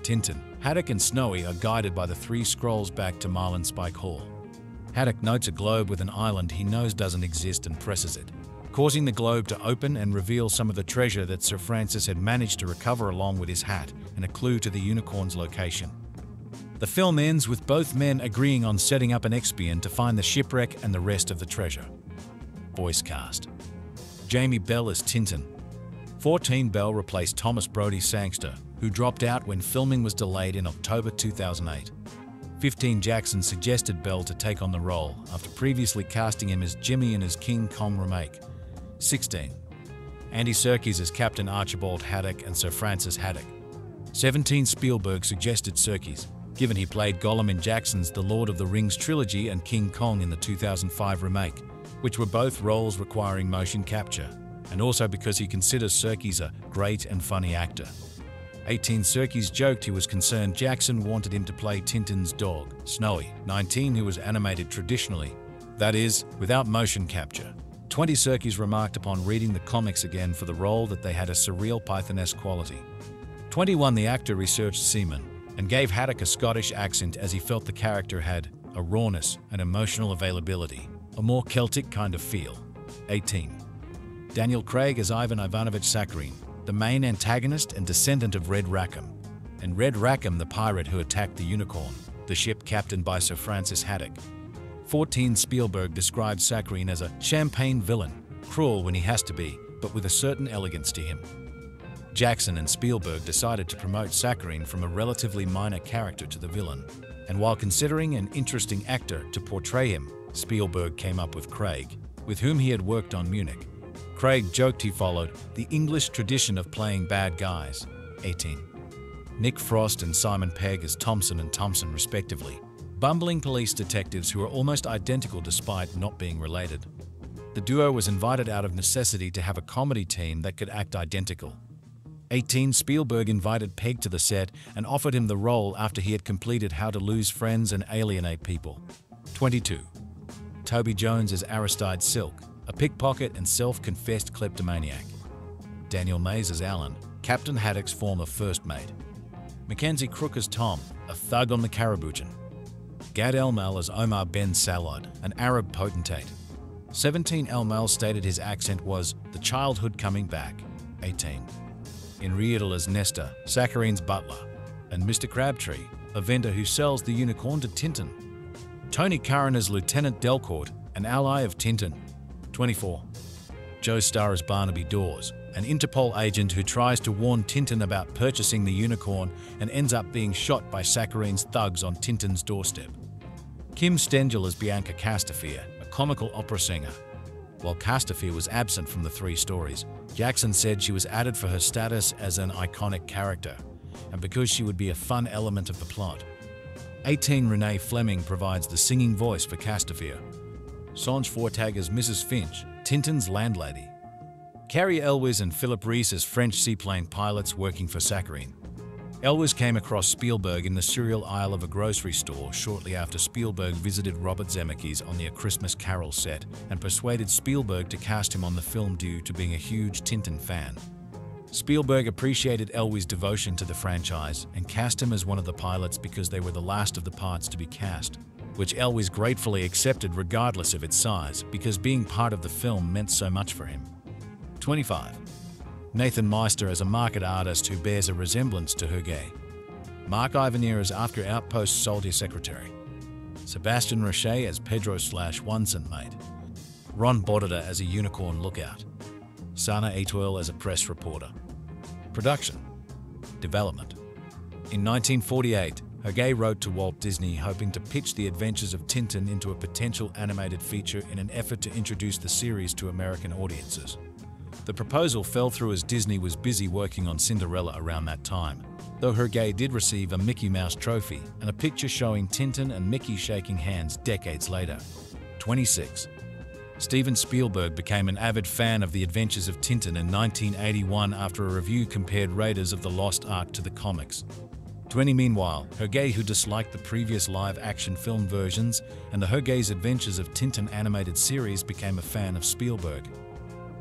Tintin, Haddock and Snowy are guided by the three scrolls back to Marlin Spike Hall. Haddock notes a globe with an island he knows doesn't exist and presses it, causing the globe to open and reveal some of the treasure that Sir Francis had managed to recover along with his hat and a clue to the unicorn's location. The film ends with both men agreeing on setting up an Expion to find the shipwreck and the rest of the treasure. Voice cast: Jamie Bell as Tintin. fourteen Bell replaced Thomas Brodie-Sangster, who dropped out when filming was delayed in October two thousand eight. fifteen Jackson suggested Bell to take on the role after previously casting him as Jimmy in his King Kong remake. sixteen Andy Serkis as Captain Archibald Haddock and Sir Francis Haddock. seventeen Spielberg suggested Serkis, given he played Gollum in Jackson's The Lord of the Rings trilogy and King Kong in the two thousand five remake, which were both roles requiring motion capture, and also because he considers Serkis a great and funny actor. eighteen Serkis joked he was concerned Jackson wanted him to play Tintin's dog, Snowy, nineteen who was animated traditionally, that is, without motion capture. twenty Serkis remarked upon reading the comics again for the role that they had a surreal Pythonesque quality. twenty-one The actor researched Seaman and gave Haddock a Scottish accent as he felt the character had a rawness and emotional availability, a more Celtic kind of feel. eighteen Daniel Craig as Ivan Ivanovich Saccharine, the main antagonist and descendant of Red Rackham, and Red Rackham the pirate who attacked the Unicorn, the ship captained by Sir Francis Haddock. fourteen Spielberg described Saccharine as a champagne villain, cruel when he has to be, but with a certain elegance to him. Jackson and Spielberg decided to promote Saccharine from a relatively minor character to the villain, and while considering an interesting actor to portray him, Spielberg came up with Craig, with whom he had worked on Munich. Craig joked he followed the English tradition of playing bad guys. eighteen Nick Frost and Simon Pegg as Thompson and Thompson respectively, bumbling police detectives who are almost identical despite not being related. The duo was invited out of necessity to have a comedy team that could act identical. eighteen Spielberg invited Pegg to the set and offered him the role after he had completed How to Lose Friends and Alienate People. twenty-two Toby Jones as Aristide Silk, a pickpocket and self-confessed kleptomaniac. Daniel Mays as Alan, Captain Haddock's former first mate. Mackenzie Crook as Tom, a thug on the Cariboujan. Gad Elmal as Omar Ben Salad, an Arab potentate. seventeen Elmal stated his accent was the childhood coming back. eighteen Enn Reitel as Nesta, Saccarine's butler, and Mister Crabtree, a vendor who sells the unicorn to Tintin. Tony Curran as Lieutenant Delcourt, an ally of Tintin. twenty-four Joe Starr as Barnaby Dawes, an Interpol agent who tries to warn Tintin about purchasing the unicorn and ends up being shot by Saccarine's thugs on Tintin's doorstep. Kim Stengel as Bianca Castafiore, a comical opera singer. While Castafiore was absent from the three stories, Jackson said she was added for her status as an iconic character and because she would be a fun element of the plot. eighteen Renee Fleming provides the singing voice for Castafiore. Sanj Fortag as Missus Finch, Tintin's landlady. Cary Elwes and Philip Reese as French seaplane pilots working for Saccharine. Elwes came across Spielberg in the cereal aisle of a grocery store shortly after Spielberg visited Robert Zemeckis on the A Christmas Carol set and persuaded Spielberg to cast him on the film due to being a huge Tintin fan. Spielberg appreciated Elwes' devotion to the franchise and cast him as one of the pilots because they were the last of the parts to be cast, which Elwes gratefully accepted regardless of its size because being part of the film meant so much for him. twenty-five Nathan Meister as a market artist who bears a resemblance to Hergé. Mark Ivanier as After Outpost soldier secretary. Sebastian Roche as Pedro slash One-Cent Mate. Ron Bordida as a unicorn lookout. Sana Etoile as a press reporter. Production. Development. In nineteen forty-eight, Hergé wrote to Walt Disney hoping to pitch the adventures of Tintin into a potential animated feature in an effort to introduce the series to American audiences. The proposal fell through as Disney was busy working on Cinderella around that time, though Hergé did receive a Mickey Mouse trophy and a picture showing Tintin and Mickey shaking hands decades later. twenty-six Steven Spielberg became an avid fan of the adventures of Tintin in nineteen eighty-one after a review compared Raiders of the Lost Ark to the comics. Twenty meanwhile, Hergé, who disliked the previous live-action film versions, and the Hergé's Adventures of Tintin animated series became a fan of Spielberg.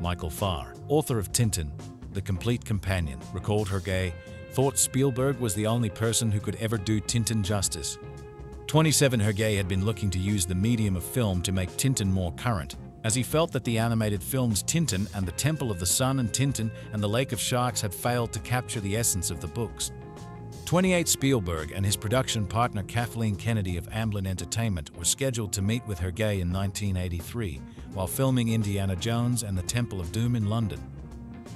Michael Farr, author of Tintin, The Complete Companion, recalled Hergé, thought Spielberg was the only person who could ever do Tintin justice. twenty-seven Hergé had been looking to use the medium of film to make Tintin more current, as he felt that the animated films Tintin and The Temple of the Sun and Tintin and The Lake of Sharks had failed to capture the essence of the books. twenty-eight Spielberg and his production partner Kathleen Kennedy of Amblin Entertainment were scheduled to meet with Hergé in nineteen eighty-three while filming Indiana Jones and the Temple of Doom in London.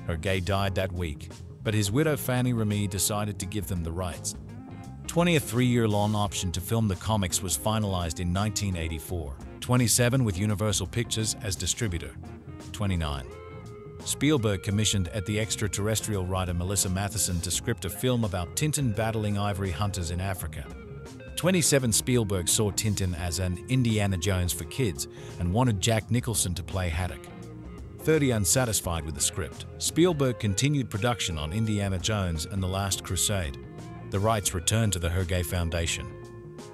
Hergé died that week, but his widow Fanny Ramey decided to give them the rights. twenty A three-year-long option to film the comics was finalized in nineteen eighty-four, twenty-seven with Universal Pictures as distributor. twenty-nine Spielberg commissioned at the extraterrestrial writer Melissa Matheson to script a film about Tintin battling ivory hunters in Africa. twenty-seven Spielberg saw Tintin as an Indiana Jones for kids and wanted Jack Nicholson to play Haddock. thirty Unsatisfied with the script, Spielberg continued production on Indiana Jones and the Last Crusade. The rights returned to the Hergé Foundation.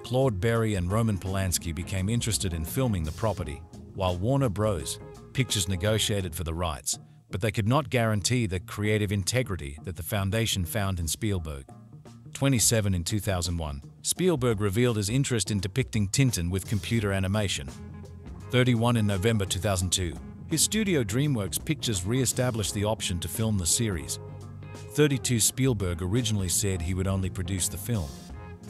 Claude Berry and Roman Polanski became interested in filming the property, while Warner Bros. Pictures negotiated for the rights, but they could not guarantee the creative integrity that the foundation found in Spielberg. twenty-seven In two thousand one, Spielberg revealed his interest in depicting Tintin with computer animation. thirty-one In November two thousand two, his studio DreamWorks Pictures re-established the option to film the series. thirty-two Spielberg originally said he would only produce the film.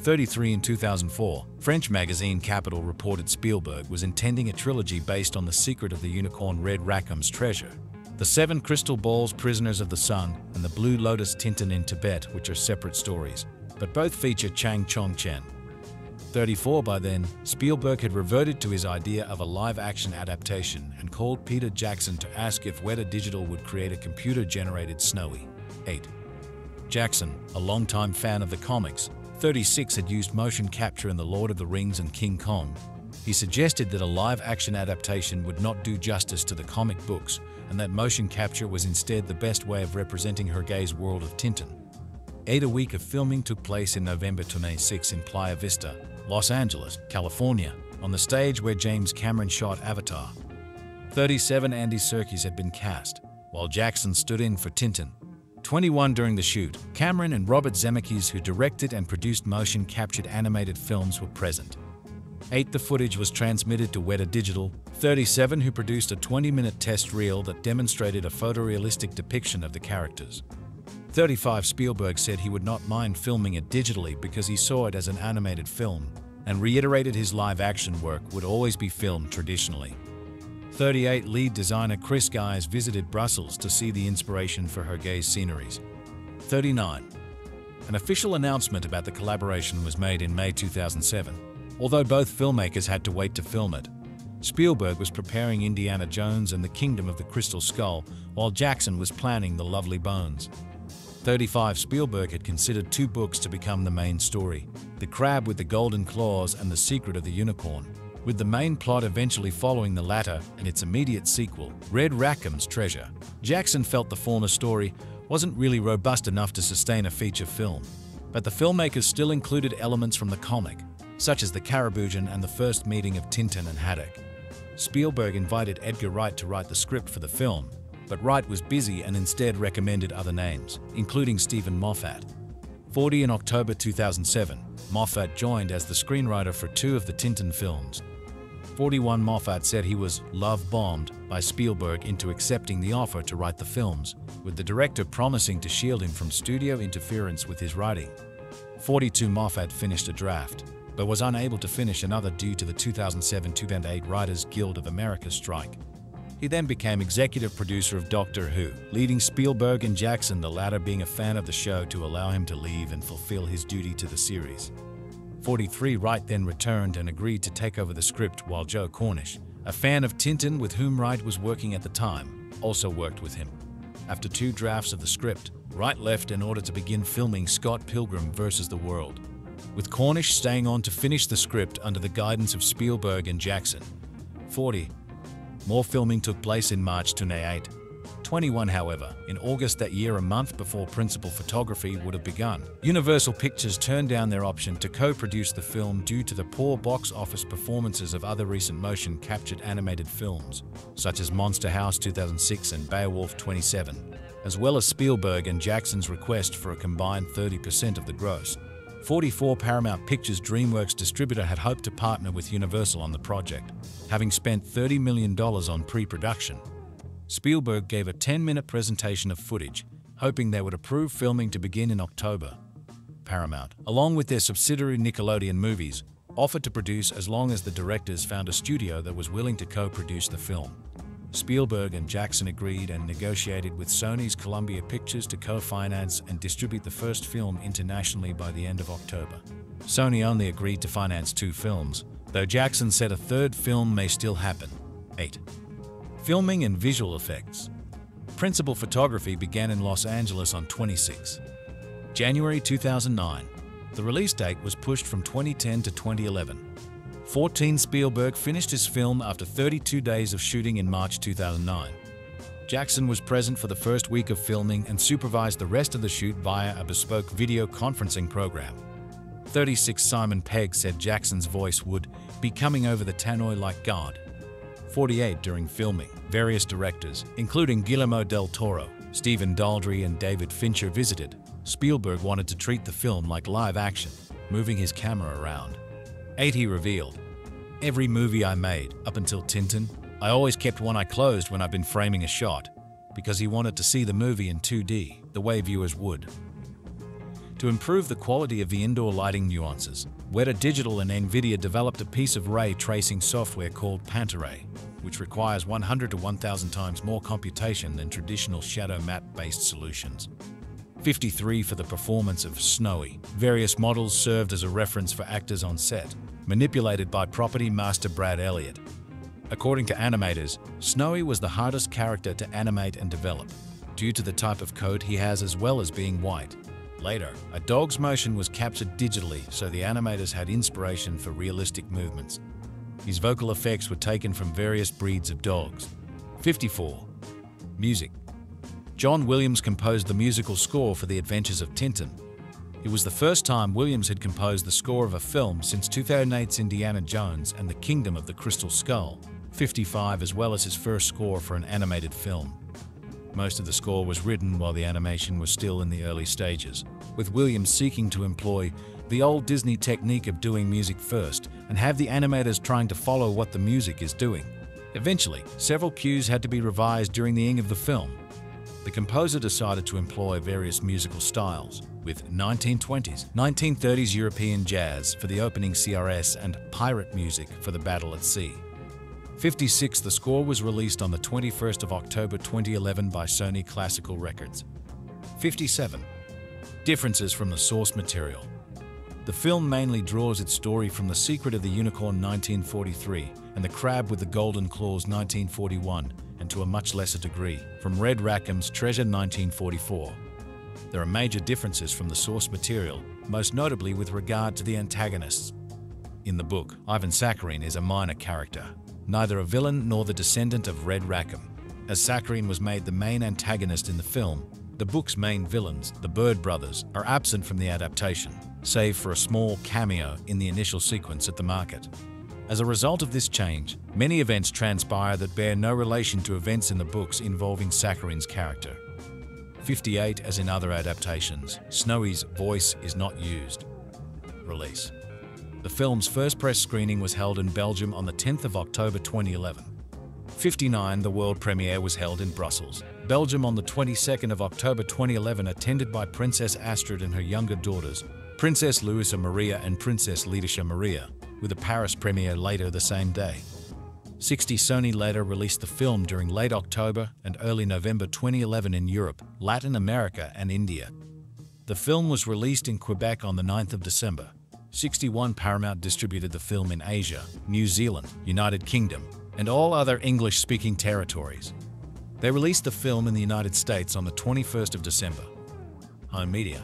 thirty-three In two thousand four, French magazine Capital reported Spielberg was intending a trilogy based on The Secret of the Unicorn, Red Rackham's Treasure, The Seven Crystal Balls, Prisoners of the Sun, and The Blue Lotus, Tintin in Tibet, which are separate stories, but both feature Chang Chong-chen. thirty-four By then, Spielberg had reverted to his idea of a live-action adaptation and called Peter Jackson to ask if Weta Digital would create a computer-generated Snowy. eight Jackson, a longtime fan of the comics, thirty-six had used motion capture in The Lord of the Rings and King Kong. He suggested that a live-action adaptation would not do justice to the comic books, and that motion capture was instead the best way of representing Hergé's world of Tintin. eight A week of filming took place in November to May sixth in Playa Vista, Los Angeles, California, on the stage where James Cameron shot Avatar. thirty-seven Andy Serkis had been cast, while Jackson stood in for Tintin. twenty-one During the shoot, Cameron and Robert Zemeckis, who directed and produced motion-captured animated films, were present. eight The footage was transmitted to Weta Digital, thirty-seven who produced a twenty-minute test reel that demonstrated a photorealistic depiction of the characters. thirty-five Spielberg said he would not mind filming it digitally because he saw it as an animated film, and reiterated his live-action work would always be filmed traditionally. thirty-eight Lead designer Chris Guise visited Brussels to see the inspiration for Hergé's sceneries. thirty-nine An official announcement about the collaboration was made in May two thousand seven. Although both filmmakers had to wait to film it, Spielberg was preparing Indiana Jones and the Kingdom of the Crystal Skull, while Jackson was planning The Lovely Bones. thirty-five Spielberg had considered two books to become the main story, The Crab with the Golden Claws and The Secret of the Unicorn, with the main plot eventually following the latter and its immediate sequel, Red Rackham's Treasure. Jackson felt the former story wasn't really robust enough to sustain a feature film, but the filmmakers still included elements from the comic, such as the Caraboujan and the first meeting of Tintin and Haddock. Spielberg invited Edgar Wright to write the script for the film, but Wright was busy and instead recommended other names, including Steven Moffat. forty In October two thousand seven, Moffat joined as the screenwriter for two of the Tintin films. forty-one Moffat said he was love-bombed by Spielberg into accepting the offer to write the films, with the director promising to shield him from studio interference with his writing. forty-two Moffat finished a draft, but was unable to finish another due to the two thousand seven to two thousand eight Writers Guild of America strike. He then became executive producer of Doctor Who, leading Spielberg and Jackson, the latter being a fan of the show, to allow him to leave and fulfill his duty to the series. forty-three Wright then returned and agreed to take over the script, while Joe Cornish, a fan of Tintin with whom Wright was working at the time, also worked with him. After two drafts of the script, Wright left in order to begin filming Scott Pilgrim versus the World, with Cornish staying on to finish the script under the guidance of Spielberg and Jackson. forty More filming took place in March two thousand eight. nineteen twenty-one, however, in August that year, a month before principal photography would have begun. Universal Pictures turned down their option to co-produce the film due to the poor box office performances of other recent motion-captured animated films, such as Monster House two thousand six and Beowulf twenty-seven, as well as Spielberg and Jackson's request for a combined thirty percent of the gross. forty-four Paramount Pictures DreamWorks distributor had hoped to partner with Universal on the project, having spent thirty million dollars on pre-production. Spielberg gave a ten-minute presentation of footage, hoping they would approve filming to begin in October. Paramount, along with their subsidiary Nickelodeon Movies, offered to produce as long as the directors found a studio that was willing to co-produce the film. Spielberg and Jackson agreed and negotiated with Sony's Columbia Pictures to co-finance and distribute the first film internationally by the end of October. Sony only agreed to finance two films, though Jackson said a third film may still happen. eight. Filming and visual effects. Principal photography began in Los Angeles on twenty-six January two thousand nine. The release date was pushed from twenty ten to twenty eleven. fourteen Spielberg finished his film after thirty-two days of shooting in March two thousand nine. Jackson was present for the first week of filming and supervised the rest of the shoot via a bespoke video conferencing program. thirty-six Simon Pegg said Jackson's voice would be coming over the tannoy like guard. forty-eight during filming, various directors, including Guillermo del Toro, Stephen Daldry and David Fincher visited. Spielberg wanted to treat the film like live action, moving his camera around. eighty revealed, every movie I made, up until Tintin, I always kept one eye closed when I've been framing a shot, because he wanted to see the movie in two D, the way viewers would. To improve the quality of the indoor lighting nuances, Weta Digital and NVIDIA developed a piece of ray tracing software called Pantaray, which requires one hundred to one thousand times more computation than traditional shadow map-based solutions. fifty-three for the performance of Snowy. Various models served as a reference for actors on set, manipulated by property master Brad Elliott. According to animators, Snowy was the hardest character to animate and develop, due to the type of coat he has as well as being white. Later, a dog's motion was captured digitally, so the animators had inspiration for realistic movements. His vocal effects were taken from various breeds of dogs. fifty-four. Music. John Williams composed the musical score for The Adventures of Tintin. It was the first time Williams had composed the score of a film since two thousand eight's Indiana Jones and the Kingdom of the Crystal Skull. fifty-five, as well as his first score for an animated film. Most of the score was written while the animation was still in the early stages, with Williams seeking to employ the old Disney technique of doing music first and have the animators trying to follow what the music is doing. Eventually, several cues had to be revised during the ing of the film. The composer decided to employ various musical styles, with nineteen twenties, nineteen thirties European jazz for the opening C R S and pirate music for the battle at sea. fifty-six The score was released on the twenty-first of October twenty eleven by Sony Classical Records. fifty-seven Differences from the source material. The film mainly draws its story from The Secret of the Unicorn nineteen forty-three and The Crab with the Golden Claws nineteen forty-one, and to a much lesser degree, from Red Rackham's Treasure nineteen forty-four. There are major differences from the source material, most notably with regard to the antagonists. In the book, Ivan Saccharin is a minor character, neither a villain nor the descendant of Red Rackham. As Saccharin was made the main antagonist in the film, the book's main villains, the Bird Brothers, are absent from the adaptation, save for a small cameo in the initial sequence at the market. As a result of this change, many events transpire that bear no relation to events in the books involving Saccharin's character. fifty-eight As in other adaptations, Snowy's voice is not used. Release. The film's first press screening was held in Belgium on the tenth of October twenty eleven. fifty-nine The world premiere was held in Brussels, Belgium on the twenty-second of October twenty eleven, attended by Princess Astrid and her younger daughters, Princess Louisa Maria and Princess Letitia Maria, with a Paris premiere later the same day. sixty Sony later released the film during late October and early November twenty eleven in Europe, Latin America and India. The film was released in Quebec on the ninth of December. sixty-one Paramount distributed the film in Asia, New Zealand, United Kingdom, and all other English-speaking territories. They released the film in the United States on the twenty-first of December. Home media.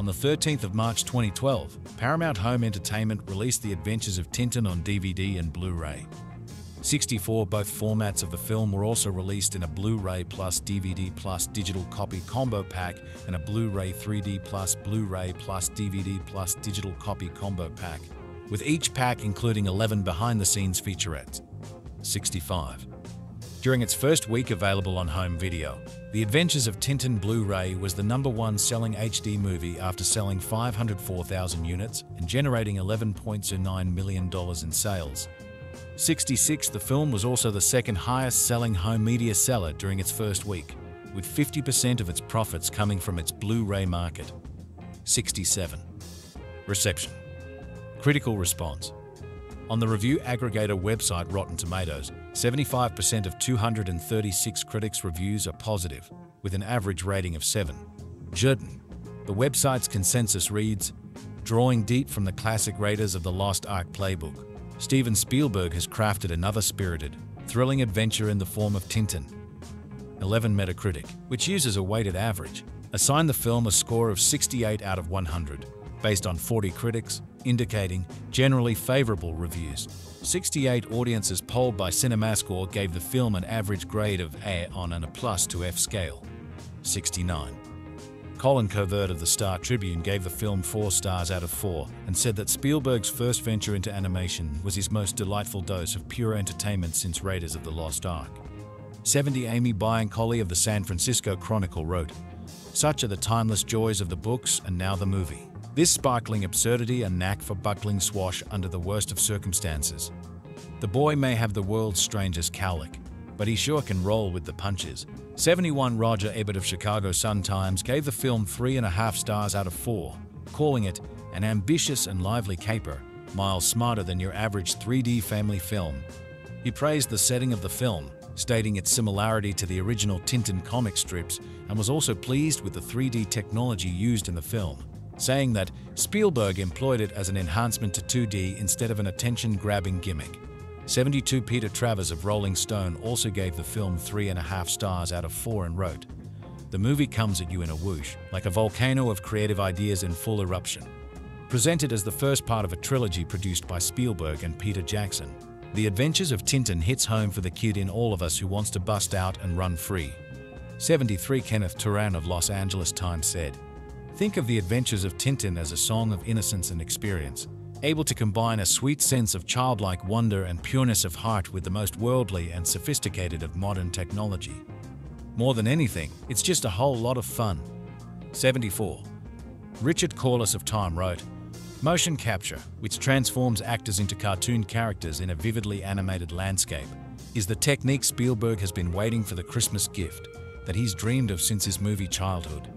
On the thirteenth of March twenty twelve, Paramount Home Entertainment released The Adventures of Tintin on D V D and Blu-ray. sixty-four Both formats of the film were also released in a Blu-ray plus D V D plus digital copy combo pack and a Blu-ray three D plus Blu-ray plus D V D plus digital copy combo pack, with each pack including eleven behind-the-scenes featurettes. sixty-five During its first week available on home video, The Adventures of Tintin Blu-ray was the number one selling H D movie after selling five hundred four thousand units and generating eleven point zero nine million dollars in sales. sixty-six The film was also the second highest selling home media seller during its first week, with fifty percent of its profits coming from its Blu-ray market. sixty-seven Reception. Critical response. On the review aggregator website Rotten Tomatoes, seventy-five percent of two hundred thirty-six critics' reviews are positive, with an average rating of seven. Jurden. The website's consensus reads, "Drawing deep from the classic raiders of the Lost Ark playbook, Steven Spielberg has crafted another spirited, thrilling adventure in the form of Tintin." eleven Metacritic, which uses a weighted average, assigned the film a score of sixty-eight out of one hundred, based on forty critics, indicating generally favorable reviews. sixty-eight audiences polled by CinemaScore gave the film an average grade of A on an A plus to F scale. sixty-nine Colin Covert of the Star Tribune gave the film four stars out of four and said that Spielberg's first venture into animation was his most delightful dose of pure entertainment since Raiders of the Lost Ark. seventy Amy Biancoli of the San Francisco Chronicle wrote, "Such are the timeless joys of the books and now the movie. This sparkling absurdity, a knack for buckling swash under the worst of circumstances. The boy may have the world's strangest cowlick, but he sure can roll with the punches." seventy-one Roger Ebert of Chicago Sun-Times gave the film three and a half stars out of four, calling it an ambitious and lively caper, miles smarter than your average three D family film. He praised the setting of the film, stating its similarity to the original Tintin comic strips, and was also pleased with the three D technology used in the film, saying that Spielberg employed it as an enhancement to two D instead of an attention-grabbing gimmick. seventy-two Peter Travers of Rolling Stone also gave the film three and a half stars out of four and wrote, "The movie comes at you in a whoosh, like a volcano of creative ideas in full eruption." Presented as the first part of a trilogy produced by Spielberg and Peter Jackson, The Adventures of Tintin hits home for the kid in all of us who wants to bust out and run free. seventy-three Kenneth Turan of Los Angeles Times said, "Think of The Adventures of Tintin as a song of innocence and experience, able to combine a sweet sense of childlike wonder and pureness of heart with the most worldly and sophisticated of modern technology. More than anything, it's just a whole lot of fun." seventy-four Richard Corliss of Time wrote, "Motion capture, which transforms actors into cartoon characters in a vividly animated landscape, is the technique Spielberg has been waiting for the Christmas gift that he's dreamed of since his movie childhood."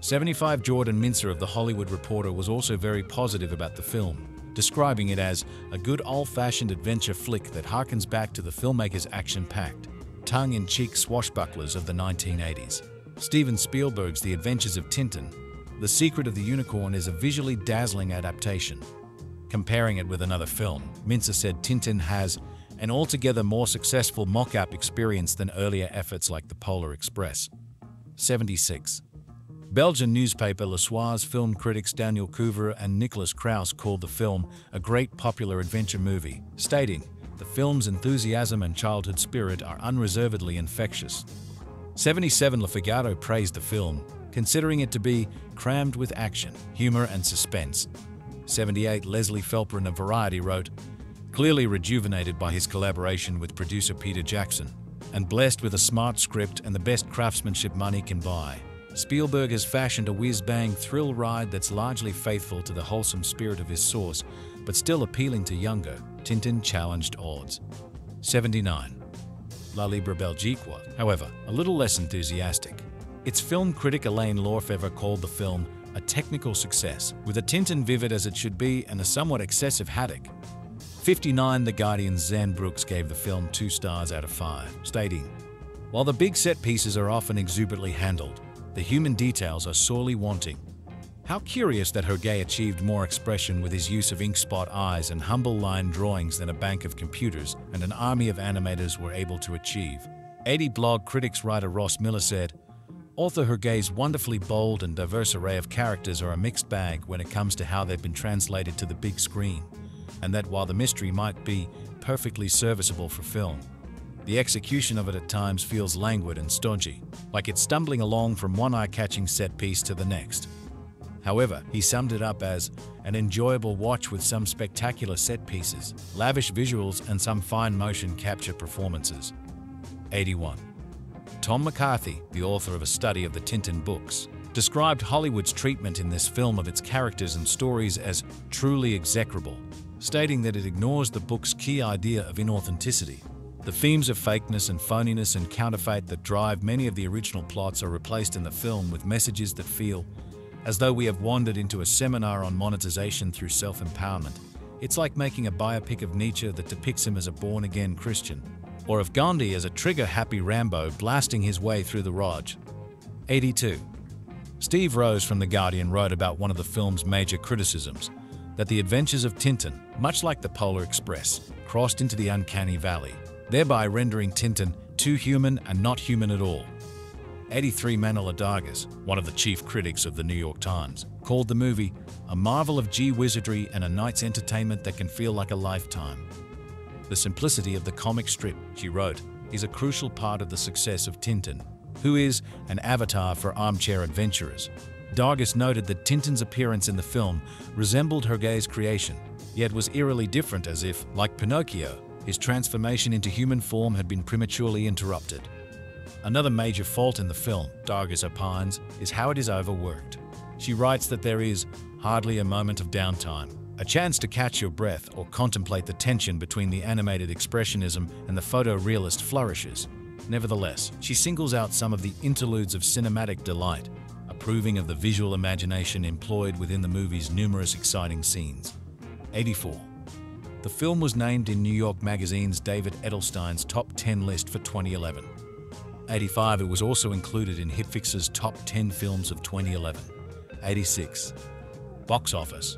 seventy-five Jordan Mincer of The Hollywood Reporter was also very positive about the film, describing it as a good old-fashioned adventure flick that harkens back to the filmmaker's action-packed, tongue-in-cheek swashbucklers of the nineteen eighties. Steven Spielberg's The Adventures of Tintin, The Secret of the Unicorn is a visually dazzling adaptation. Comparing it with another film, Mincer said Tintin has an altogether more successful mock-up experience than earlier efforts like The Polar Express. seventy-six Belgian newspaper Le Soir's film critics Daniel Couvreur and Nicholas Krauss called the film a great popular adventure movie, stating, "The film's enthusiasm and childhood spirit are unreservedly infectious." seventy-seven Le Figaro praised the film, considering it to be crammed with action, humor, and suspense. seventy-eight Leslie Felprin of Variety wrote, "Clearly rejuvenated by his collaboration with producer Peter Jackson, and blessed with a smart script and the best craftsmanship money can buy, Spielberg has fashioned a whiz-bang thrill ride that's largely faithful to the wholesome spirit of his source, but still appealing to younger, Tintin-challenged odds." seventy-nine La Libre Belgique was, however, a little less enthusiastic. Its film critic Elaine Lorfever called the film a technical success, with a Tintin vivid as it should be and a somewhat excessive haddock. fifty-nine The Guardian's Zan Brooks gave the film two stars out of five, stating, "While the big set pieces are often exuberantly handled, the human details are sorely wanting. How curious that Hergé achieved more expression with his use of inkspot eyes and humble line drawings than a bank of computers and an army of animators were able to achieve." eighty Blog critics writer Ross Miller said, "Author Hergé's wonderfully bold and diverse array of characters are a mixed bag when it comes to how they've been translated to the big screen. and that while the mystery might be perfectly serviceable for film, the execution of it at times feels languid and stodgy, like it's stumbling along from one eye-catching set piece to the next. However, he summed it up as an enjoyable watch with some spectacular set pieces, lavish visuals, and some fine motion capture performances. eighty-one. Tom McCarthy, the author of a study of the Tintin books, described Hollywood's treatment in this film of its characters and stories as truly execrable, stating that it ignores the book's key idea of inauthenticity. The themes of fakeness and phoniness and counterfeit that drive many of the original plots are replaced in the film with messages that feel as though we have wandered into a seminar on monetization through self-empowerment. It's like making a biopic of Nietzsche that depicts him as a born-again Christian, or of Gandhi as a trigger-happy Rambo blasting his way through the Raj. eighty-two. Steve Rose from The Guardian wrote about one of the film's major criticisms, that the adventures of Tintin, much like the Polar Express, crossed into the uncanny valley, thereby rendering Tintin too human and not human at all. eighty-three. Manila Dargis, one of the chief critics of the New York Times, called the movie a marvel of gee wizardry and a night's entertainment that can feel like a lifetime. The simplicity of the comic strip, she wrote, is a crucial part of the success of Tintin, who is an avatar for armchair adventurers. Dargis noted that Tintin's appearance in the film resembled Hergé's creation, yet was eerily different, as if, like Pinocchio, his transformation into human form had been prematurely interrupted. Another major fault in the film, Dargis opines, is how it is overworked. She writes that there is hardly a moment of downtime, a chance to catch your breath or contemplate the tension between the animated expressionism and the photorealist flourishes. Nevertheless, she singles out some of the interludes of cinematic delight, approving of the visual imagination employed within the movie's numerous exciting scenes. eighty-four. The film was named in New York Magazine's David Edelstein's Top ten list for twenty eleven. eighty-five. It was also included in HitFix's Top ten Films of twenty eleven. eighty-six. Box Office.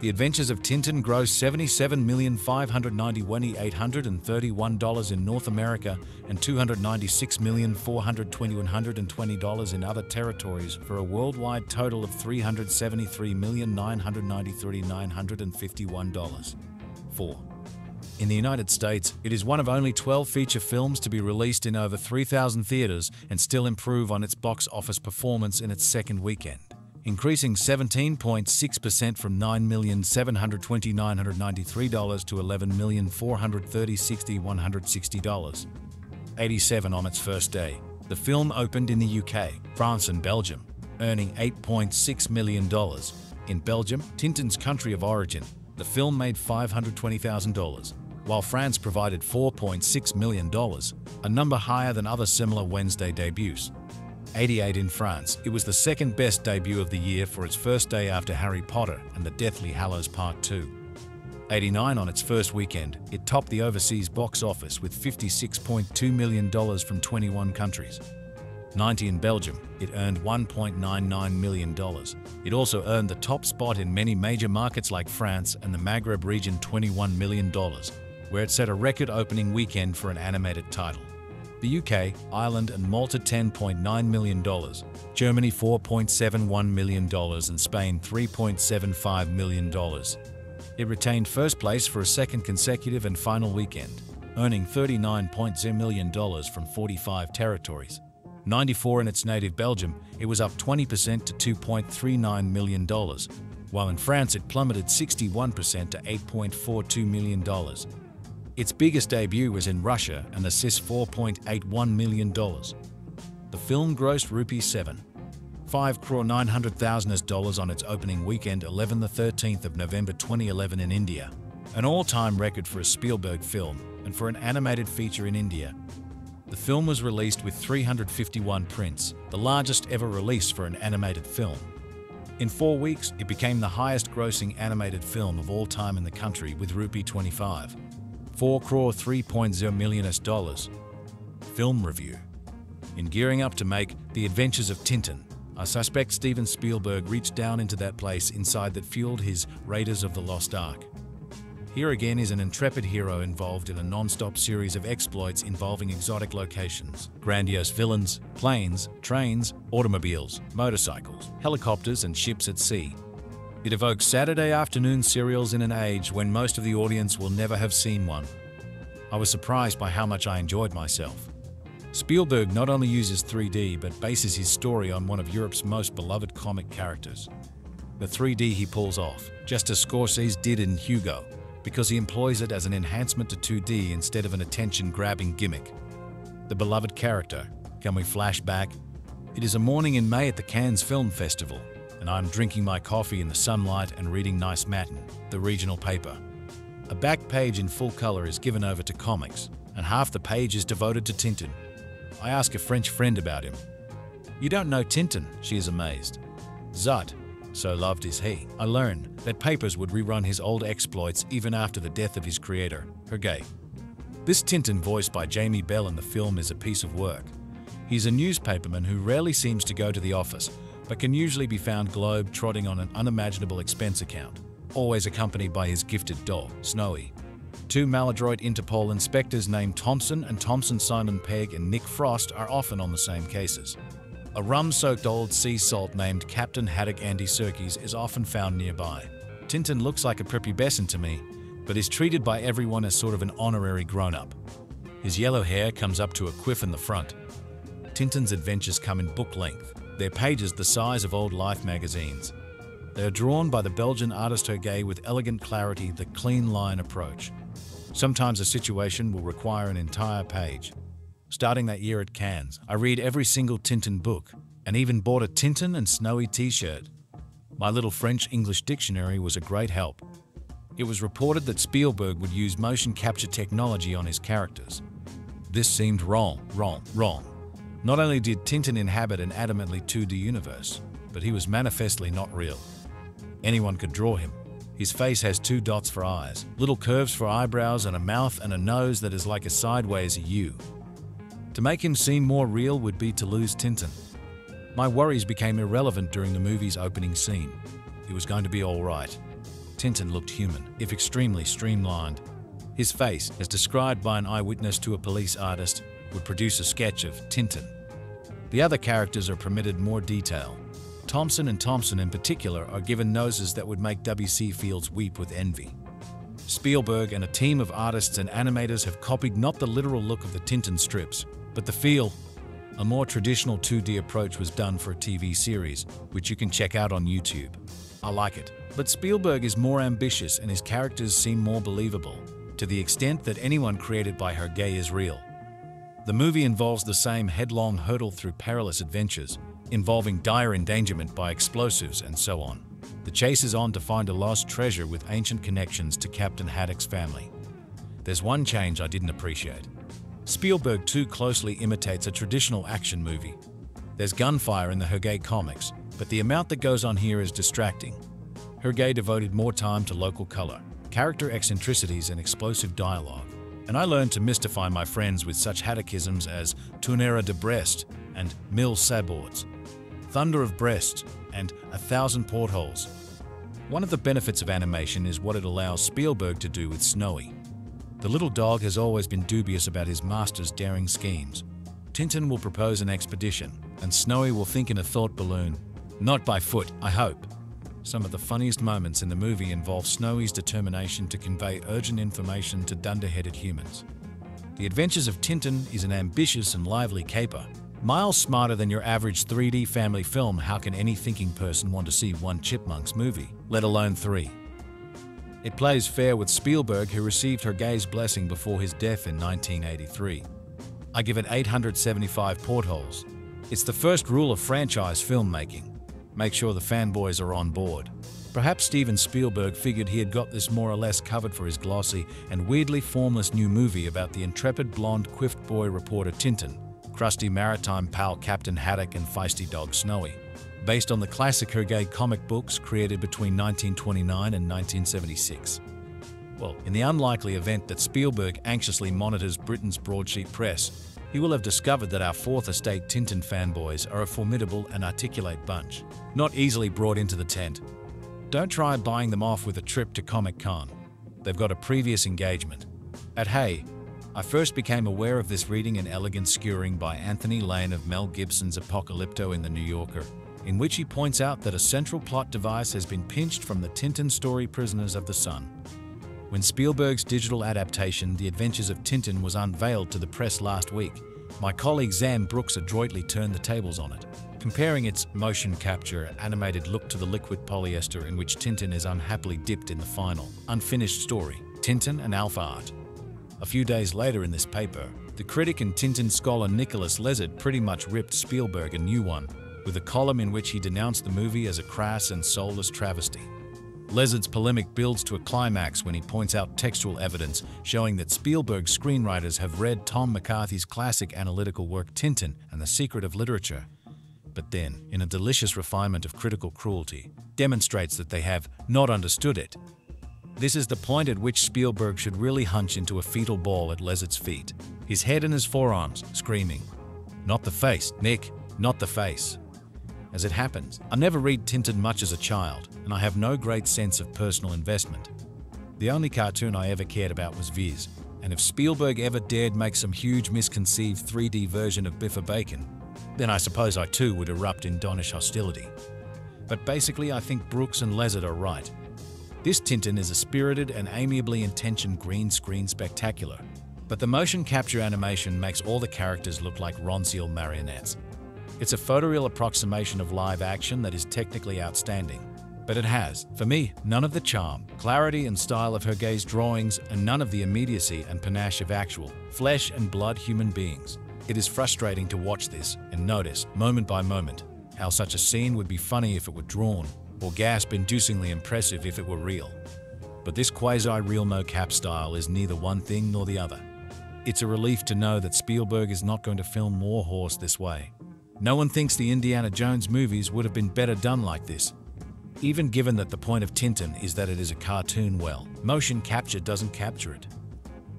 The Adventures of Tintin grossed seventy-seven million five hundred ninety-one thousand eight hundred thirty-one dollars in North America and two hundred ninety-six million four hundred twenty-one thousand one hundred twenty dollars in other territories for a worldwide total of three hundred seventy-three million nine hundred ninety-three thousand nine hundred fifty-one dollars. four. In the United States, it is one of only twelve feature films to be released in over three thousand theaters and still improve on its box office performance in its second weekend, increasing seventeen point six percent from nine million seven hundred twenty thousand nine hundred ninety-three dollars to eleven million four hundred thirty thousand one hundred sixty dollars. eighty-seven. On its first day, the film opened in the U K, France and Belgium, earning eight point six million dollars. In Belgium, Tintin's country of origin, the film made five hundred twenty thousand dollars, while France provided four point six million dollars, a number higher than other similar Wednesday debuts. eighty-eight. In France, it was the second best debut of the year for its first day after Harry Potter and the Deathly Hallows Part two. eighty-nine. On its first weekend, it topped the overseas box office with fifty-six point two million dollars from twenty-one countries. ninety. In Belgium, it earned one point nine nine million dollars. It also earned the top spot in many major markets like France and the Maghreb region, twenty-one million dollars, where it set a record opening weekend for an animated title. The U K, Ireland and Malta ten point nine million dollars, Germany four point seven one million dollars and Spain three point seven five million dollars. It retained first place for a second consecutive and final weekend, earning thirty-nine point zero million dollars from forty-five territories. ninety-four. In its native Belgium, it was up twenty percent to two point three nine million dollars, while in France it plummeted sixty-one percent to eight point four two million dollars. Its biggest debut was in Russia and the C I S four point eight one million dollars. The film grossed rupees seven point five crore nine hundred thousand dollars on its opening weekend, eleven to thirteenth of November twenty eleven in India, an all-time record for a Spielberg film and for an animated feature in India. The film was released with three hundred fifty-one prints, the largest ever release for an animated film. In four weeks, it became the highest-grossing animated film of all time in the country with rupee twenty-five point four crore three point zero million dollars. Film review. In gearing up to make The Adventures of Tintin, I suspect Steven Spielberg reached down into that place inside that fueled his Raiders of the Lost Ark. Here again is an intrepid hero involved in a non-stop series of exploits involving exotic locations, grandiose villains, planes, trains, automobiles, motorcycles, helicopters and ships at sea. It evokes Saturday afternoon serials in an age when most of the audience will never have seen one. I was surprised by how much I enjoyed myself. Spielberg not only uses three D but bases his story on one of Europe's most beloved comic characters. The three D he pulls off, just as Scorsese did in Hugo, because he employs it as an enhancement to two D instead of an attention-grabbing gimmick. The beloved character, can we flash back? It is a morning in May at the Cannes Film Festival, and I'm drinking my coffee in the sunlight and reading Nice Matin, the regional paper. A back page in full color is given over to comics, and half the page is devoted to Tintin. I ask a French friend about him. "You don't know Tintin," she is amazed. Zut, so loved is he. I learn that papers would rerun his old exploits even after the death of his creator, Hergé. This Tintin, voiced by Jamie Bell in the film, is a piece of work. He's a newspaperman who rarely seems to go to the office, but can usually be found globe-trotting on an unimaginable expense account, always accompanied by his gifted dog, Snowy. Two maladroit Interpol inspectors named Thompson and Thompson Simon Pegg and Nick Frost are often on the same cases. A rum-soaked old sea salt named Captain Haddock Andy Serkis is often found nearby. Tintin looks like a prepubescent to me, but is treated by everyone as sort of an honorary grown-up. His yellow hair comes up to a quiff in the front. Tintin's adventures come in book length, their pages the size of old Life magazines. They are drawn by the Belgian artist Hergé with elegant clarity, the clean line approach. Sometimes a situation will require an entire page. Starting that year at Cannes, I read every single Tintin book and even bought a Tintin and Snowy t-shirt. My little French-English dictionary was a great help. It was reported that Spielberg would use motion capture technology on his characters. This seemed wrong, wrong, wrong. Not only did Tintin inhabit an adamantly two D universe, but he was manifestly not real. Anyone could draw him. His face has two dots for eyes, little curves for eyebrows, and a mouth and a nose that is like a sideways U. To make him seem more real would be to lose Tintin. My worries became irrelevant during the movie's opening scene. It was going to be all right. Tintin looked human, if extremely streamlined. His face, as described by an eyewitness to a police artist, would produce a sketch of Tintin. The other characters are permitted more detail. Thompson and Thompson in particular are given noses that would make W C Fields weep with envy. Spielberg and a team of artists and animators have copied not the literal look of the Tintin strips, but the feel. A more traditional two D approach was done for a T V series, which you can check out on YouTube. I like it. But Spielberg is more ambitious and his characters seem more believable, to the extent that anyone created by Hergé is real. The movie involves the same headlong hurdle through perilous adventures, involving dire endangerment by explosives and so on. The chase is on to find a lost treasure with ancient connections to Captain Haddock's family. There's one change I didn't appreciate. Spielberg too closely imitates a traditional action movie. There's gunfire in the Hergé comics, but the amount that goes on here is distracting. Hergé devoted more time to local color, character eccentricities and explosive dialogue, and I learned to mystify my friends with such Haddockisms as Tournera de Brest and Mille Sabords, Thunder of Brest, and A Thousand Portholes. One of the benefits of animation is what it allows Spielberg to do with Snowy. The little dog has always been dubious about his master's daring schemes. Tintin will propose an expedition, and Snowy will think in a thought balloon, not by foot, I hope. Some of the funniest moments in the movie involve Snowy's determination to convey urgent information to dunderheaded humans. The Adventures of Tintin is an ambitious and lively caper, miles smarter than your average three D family film. How can any thinking person want to see one Chipmunks movie, let alone three? It plays fair with Spielberg, who received Hergé's blessing before his death in nineteen eighty-three. I give it eight hundred seventy-five portholes. It's the first rule of franchise filmmaking. Make sure the fanboys are on board. Perhaps Steven Spielberg figured he had got this more or less covered for his glossy and weirdly formless new movie about the intrepid blonde quiffed boy reporter Tintin, crusty maritime pal Captain Haddock, and feisty dog Snowy. Based on the classic Hergé comic books created between nineteen twenty-nine and nineteen seventy-six. Well, in the unlikely event that Spielberg anxiously monitors Britain's broadsheet press, he will have discovered that our Fourth Estate Tintin fanboys are a formidable and articulate bunch, not easily brought into the tent. Don't try buying them off with a trip to Comic-Con. They've got a previous engagement. At Hay, I first became aware of this reading and elegant skewering by Anthony Lane of Mel Gibson's Apocalypto in The New Yorker. in which he points out that a central plot device has been pinched from the Tintin story Prisoners of the Sun. When Spielberg's digital adaptation, The Adventures of Tintin, was unveiled to the press last week, my colleague Zam Brooks adroitly turned the tables on it, comparing its motion capture animated look to the liquid polyester in which Tintin is unhappily dipped in the final, unfinished story, Tintin and Alpha Art. A few days later in this paper, the critic and Tintin scholar Nicholas Lezard pretty much ripped Spielberg a new one, with a column in which he denounced the movie as a crass and soulless travesty. Lezard's polemic builds to a climax when he points out textual evidence showing that Spielberg's screenwriters have read Tom McCarthy's classic analytical work Tintin and the Secret of Literature, but then, in a delicious refinement of critical cruelty, demonstrates that they have not understood it. This is the point at which Spielberg should really hunch into a fetal ball at Lezard's feet, his head in his forearms, screaming, "Not the face, Nick, not the face." As it happens, I never read Tintin much as a child, and I have no great sense of personal investment. The only cartoon I ever cared about was Viz, and if Spielberg ever dared make some huge misconceived three D version of Biffa Bacon, then I suppose I too would erupt in donnish hostility. But basically I think Brooks and Lezard are right. This Tintin is a spirited and amiably intentioned green screen spectacular, but the motion capture animation makes all the characters look like Ronceal marionettes. It's a photoreal approximation of live action that is technically outstanding, but it has, for me, none of the charm, clarity and style of Hergé's drawings and none of the immediacy and panache of actual, flesh and blood human beings. It is frustrating to watch this and notice, moment by moment, how such a scene would be funny if it were drawn, or gasp-inducingly impressive if it were real. But this quasi-real mocap style is neither one thing nor the other. It's a relief to know that Spielberg is not going to film Warhorse this way. No one thinks the Indiana Jones movies would have been better done like this. Even given that the point of Tintin is that it is a cartoon, well, motion capture doesn't capture it.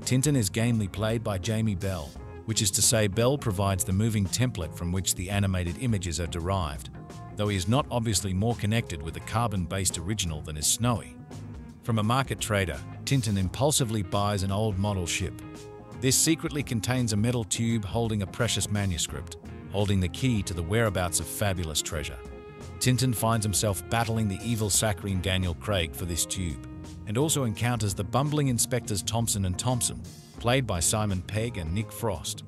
Tintin is gamely played by Jamie Bell, which is to say Bell provides the moving template from which the animated images are derived, though he is not obviously more connected with the carbon-based original than is Snowy. From a market trader, Tintin impulsively buys an old model ship. This secretly contains a metal tube holding a precious manuscript, holding the key to the whereabouts of fabulous treasure. Tintin finds himself battling the evil saccharine Daniel Craig for this tube, and also encounters the bumbling inspectors Thompson and Thompson, played by Simon Pegg and Nick Frost.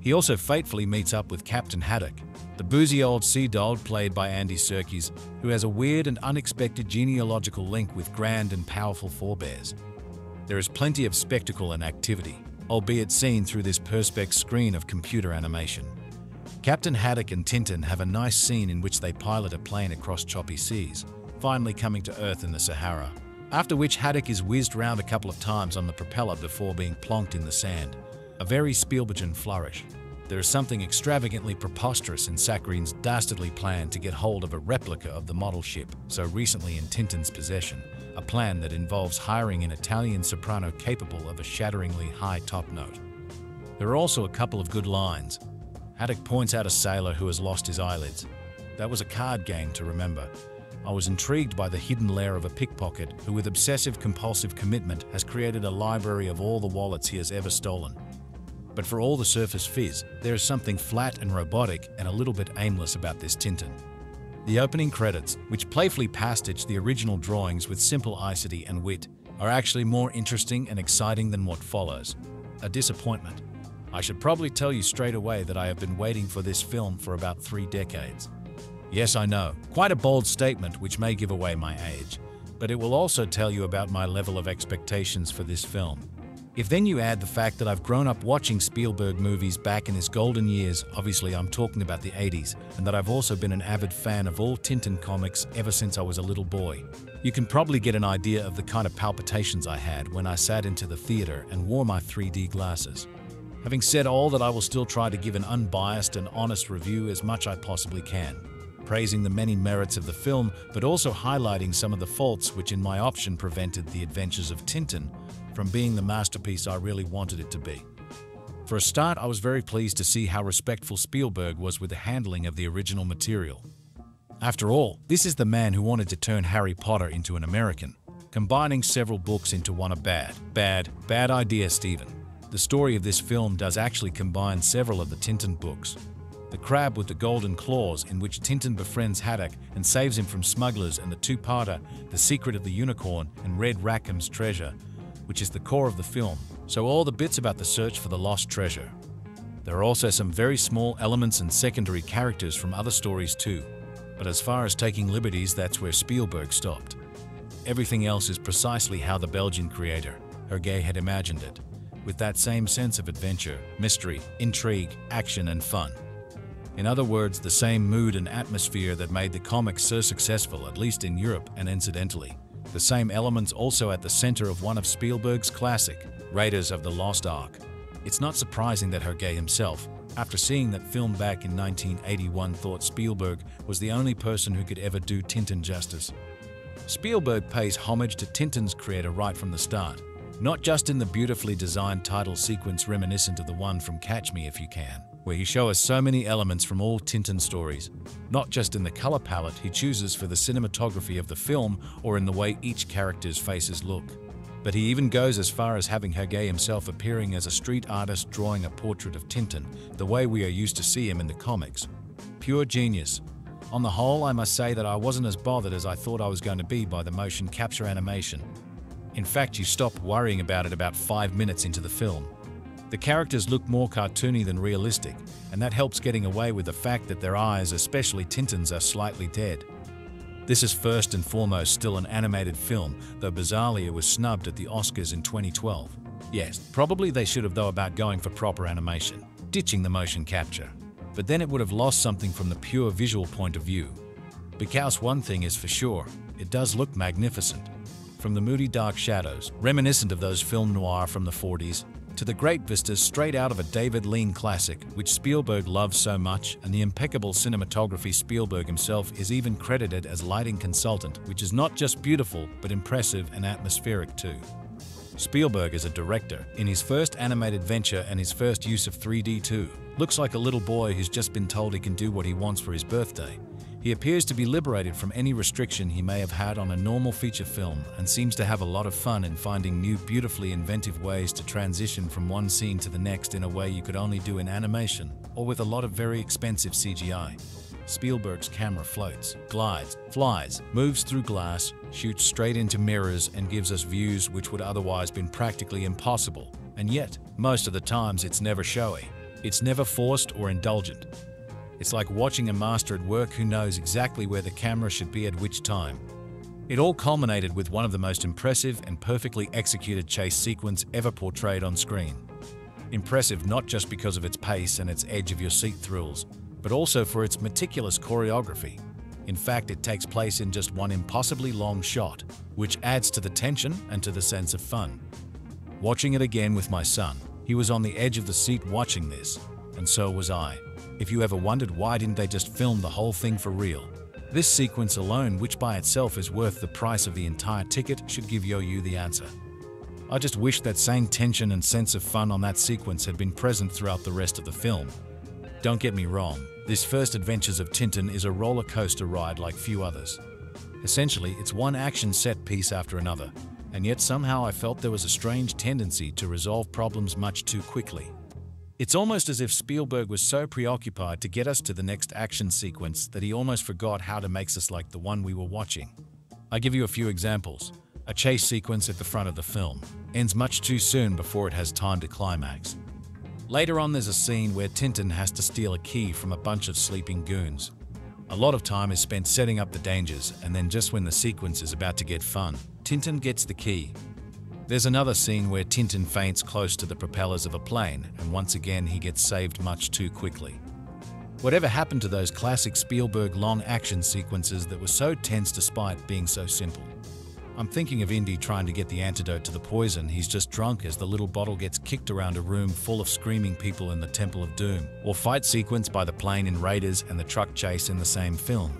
He also fatefully meets up with Captain Haddock, the boozy old sea dog played by Andy Serkis, who has a weird and unexpected genealogical link with grand and powerful forebears. There is plenty of spectacle and activity, albeit seen through this perspex screen of computer animation. Captain Haddock and Tintin have a nice scene in which they pilot a plane across choppy seas, finally coming to Earth in the Sahara, after which Haddock is whizzed round a couple of times on the propeller before being plonked in the sand, a very Spielbergian flourish. There is something extravagantly preposterous in Saccarine's dastardly plan to get hold of a replica of the model ship so recently in Tintin's possession, a plan that involves hiring an Italian soprano capable of a shatteringly high top note. There are also a couple of good lines. Haddock points out a sailor who has lost his eyelids. That was a card game to remember. I was intrigued by the hidden lair of a pickpocket who with obsessive-compulsive commitment has created a library of all the wallets he has ever stolen. But for all the surface fizz, there is something flat and robotic and a little bit aimless about this Tintin. The opening credits, which playfully pastiche the original drawings with simple icety and wit, are actually more interesting and exciting than what follows. A disappointment. I should probably tell you straight away that I have been waiting for this film for about three decades. Yes, I know, quite a bold statement which may give away my age, but it will also tell you about my level of expectations for this film. If then you add the fact that I've grown up watching Spielberg movies back in his golden years, obviously I'm talking about the eighties, and that I've also been an avid fan of all Tintin comics ever since I was a little boy, you can probably get an idea of the kind of palpitations I had when I sat into the theater and wore my three D glasses. Having said all that, I will still try to give an unbiased and honest review as much I possibly can, praising the many merits of the film, but also highlighting some of the faults which in my option prevented The Adventures of Tintin from being the masterpiece I really wanted it to be. For a start, I was very pleased to see how respectful Spielberg was with the handling of the original material. After all, this is the man who wanted to turn Harry Potter into an American, combining several books into one. A bad, bad, bad idea, Steven. The story of this film does actually combine several of the Tintin books. The Crab with the Golden Claws, in which Tintin befriends Haddock and saves him from smugglers, and the two-parter The Secret of the Unicorn and Red Rackham's Treasure, which is the core of the film, so all the bits about the search for the lost treasure. There are also some very small elements and secondary characters from other stories too, but as far as taking liberties, that's where Spielberg stopped. Everything else is precisely how the Belgian creator, Hergé, had imagined it, with that same sense of adventure, mystery, intrigue, action and fun. In other words, the same mood and atmosphere that made the comic so successful, at least in Europe and incidentally. The same elements also at the center of one of Spielberg's classic, Raiders of the Lost Ark. It's not surprising that Hergé himself, after seeing that film back in nineteen eighty-one, thought Spielberg was the only person who could ever do Tintin justice. Spielberg pays homage to Tintin's creator right from the start, not just in the beautifully designed title sequence reminiscent of the one from Catch Me If You Can, where he shows us so many elements from all Tintin stories, not just in the color palette he chooses for the cinematography of the film or in the way each character's faces look. But he even goes as far as having Hergé himself appearing as a street artist drawing a portrait of Tintin, the way we are used to see him in the comics. Pure genius. On the whole, I must say that I wasn't as bothered as I thought I was going to be by the motion capture animation. In fact, you stop worrying about it about five minutes into the film. The characters look more cartoony than realistic, and that helps getting away with the fact that their eyes, especially Tintin's, are slightly dead. This is first and foremost still an animated film, though bizarrely it was snubbed at the Oscars in twenty twelve. Yes, probably they should have though about going for proper animation, ditching the motion capture. But then it would have lost something from the pure visual point of view. Because one thing is for sure, it does look magnificent. From the moody dark shadows, reminiscent of those film noir from the forties, to the great vistas straight out of a David Lean classic, which Spielberg loves so much, and the impeccable cinematography. Spielberg himself is even credited as lighting consultant, which is not just beautiful, but impressive and atmospheric too. Spielberg is a director in his first animated venture and his first use of three D too. Looks like a little boy who's just been told he can do what he wants for his birthday. He appears to be liberated from any restriction he may have had on a normal feature film and seems to have a lot of fun in finding new, beautifully inventive ways to transition from one scene to the next in a way you could only do in animation or with a lot of very expensive C G I. Spielberg's camera floats, glides, flies, moves through glass, shoots straight into mirrors and gives us views which would otherwise been practically impossible, and yet, most of the times it's never showy. It's never forced or indulgent. It's like watching a master at work who knows exactly where the camera should be at which time. It all culminated with one of the most impressive and perfectly executed chase sequence ever portrayed on screen. Impressive not just because of its pace and its edge of your seat thrills, but also for its meticulous choreography. In fact, it takes place in just one impossibly long shot, which adds to the tension and to the sense of fun. Watching it again with my son, he was on the edge of the seat watching this, and so was I. If you ever wondered why didn't they just film the whole thing for real, this sequence alone, which by itself is worth the price of the entire ticket, should give you the answer. I just wish that same tension and sense of fun on that sequence had been present throughout the rest of the film. Don't get me wrong, this first Adventures of Tintin is a roller coaster ride like few others. Essentially, it's one action set piece after another, and yet somehow I felt there was a strange tendency to resolve problems much too quickly. It's almost as if Spielberg was so preoccupied to get us to the next action sequence that he almost forgot how to make us like the one we were watching. I give you a few examples. A chase sequence at the front of the film ends much too soon before it has time to climax. Later on, there's a scene where Tintin has to steal a key from a bunch of sleeping goons. A lot of time is spent setting up the dangers, and then just when the sequence is about to get fun, Tintin gets the key. There's another scene where Tintin faints close to the propellers of a plane, and once again he gets saved much too quickly. Whatever happened to those classic Spielberg long action sequences that were so tense despite being so simple? I'm thinking of Indy trying to get the antidote to the poison he's just drunk as the little bottle gets kicked around a room full of screaming people in the Temple of Doom, or fight sequence by the plane in Raiders and the truck chase in the same film,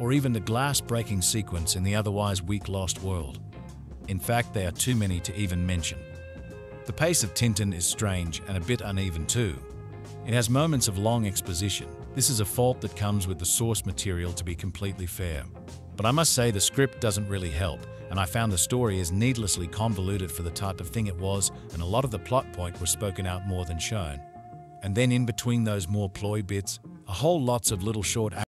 or even the glass-breaking sequence in the otherwise weak Lost World. In fact, they are too many to even mention. The pace of Tintin is strange and a bit uneven too. It has moments of long exposition. This is a fault that comes with the source material, to be completely fair. But I must say the script doesn't really help, and I found the story is needlessly convoluted for the type of thing it was, and a lot of the plot point was spoken out more than shown. And then in between those more ploy bits, a whole lots of little short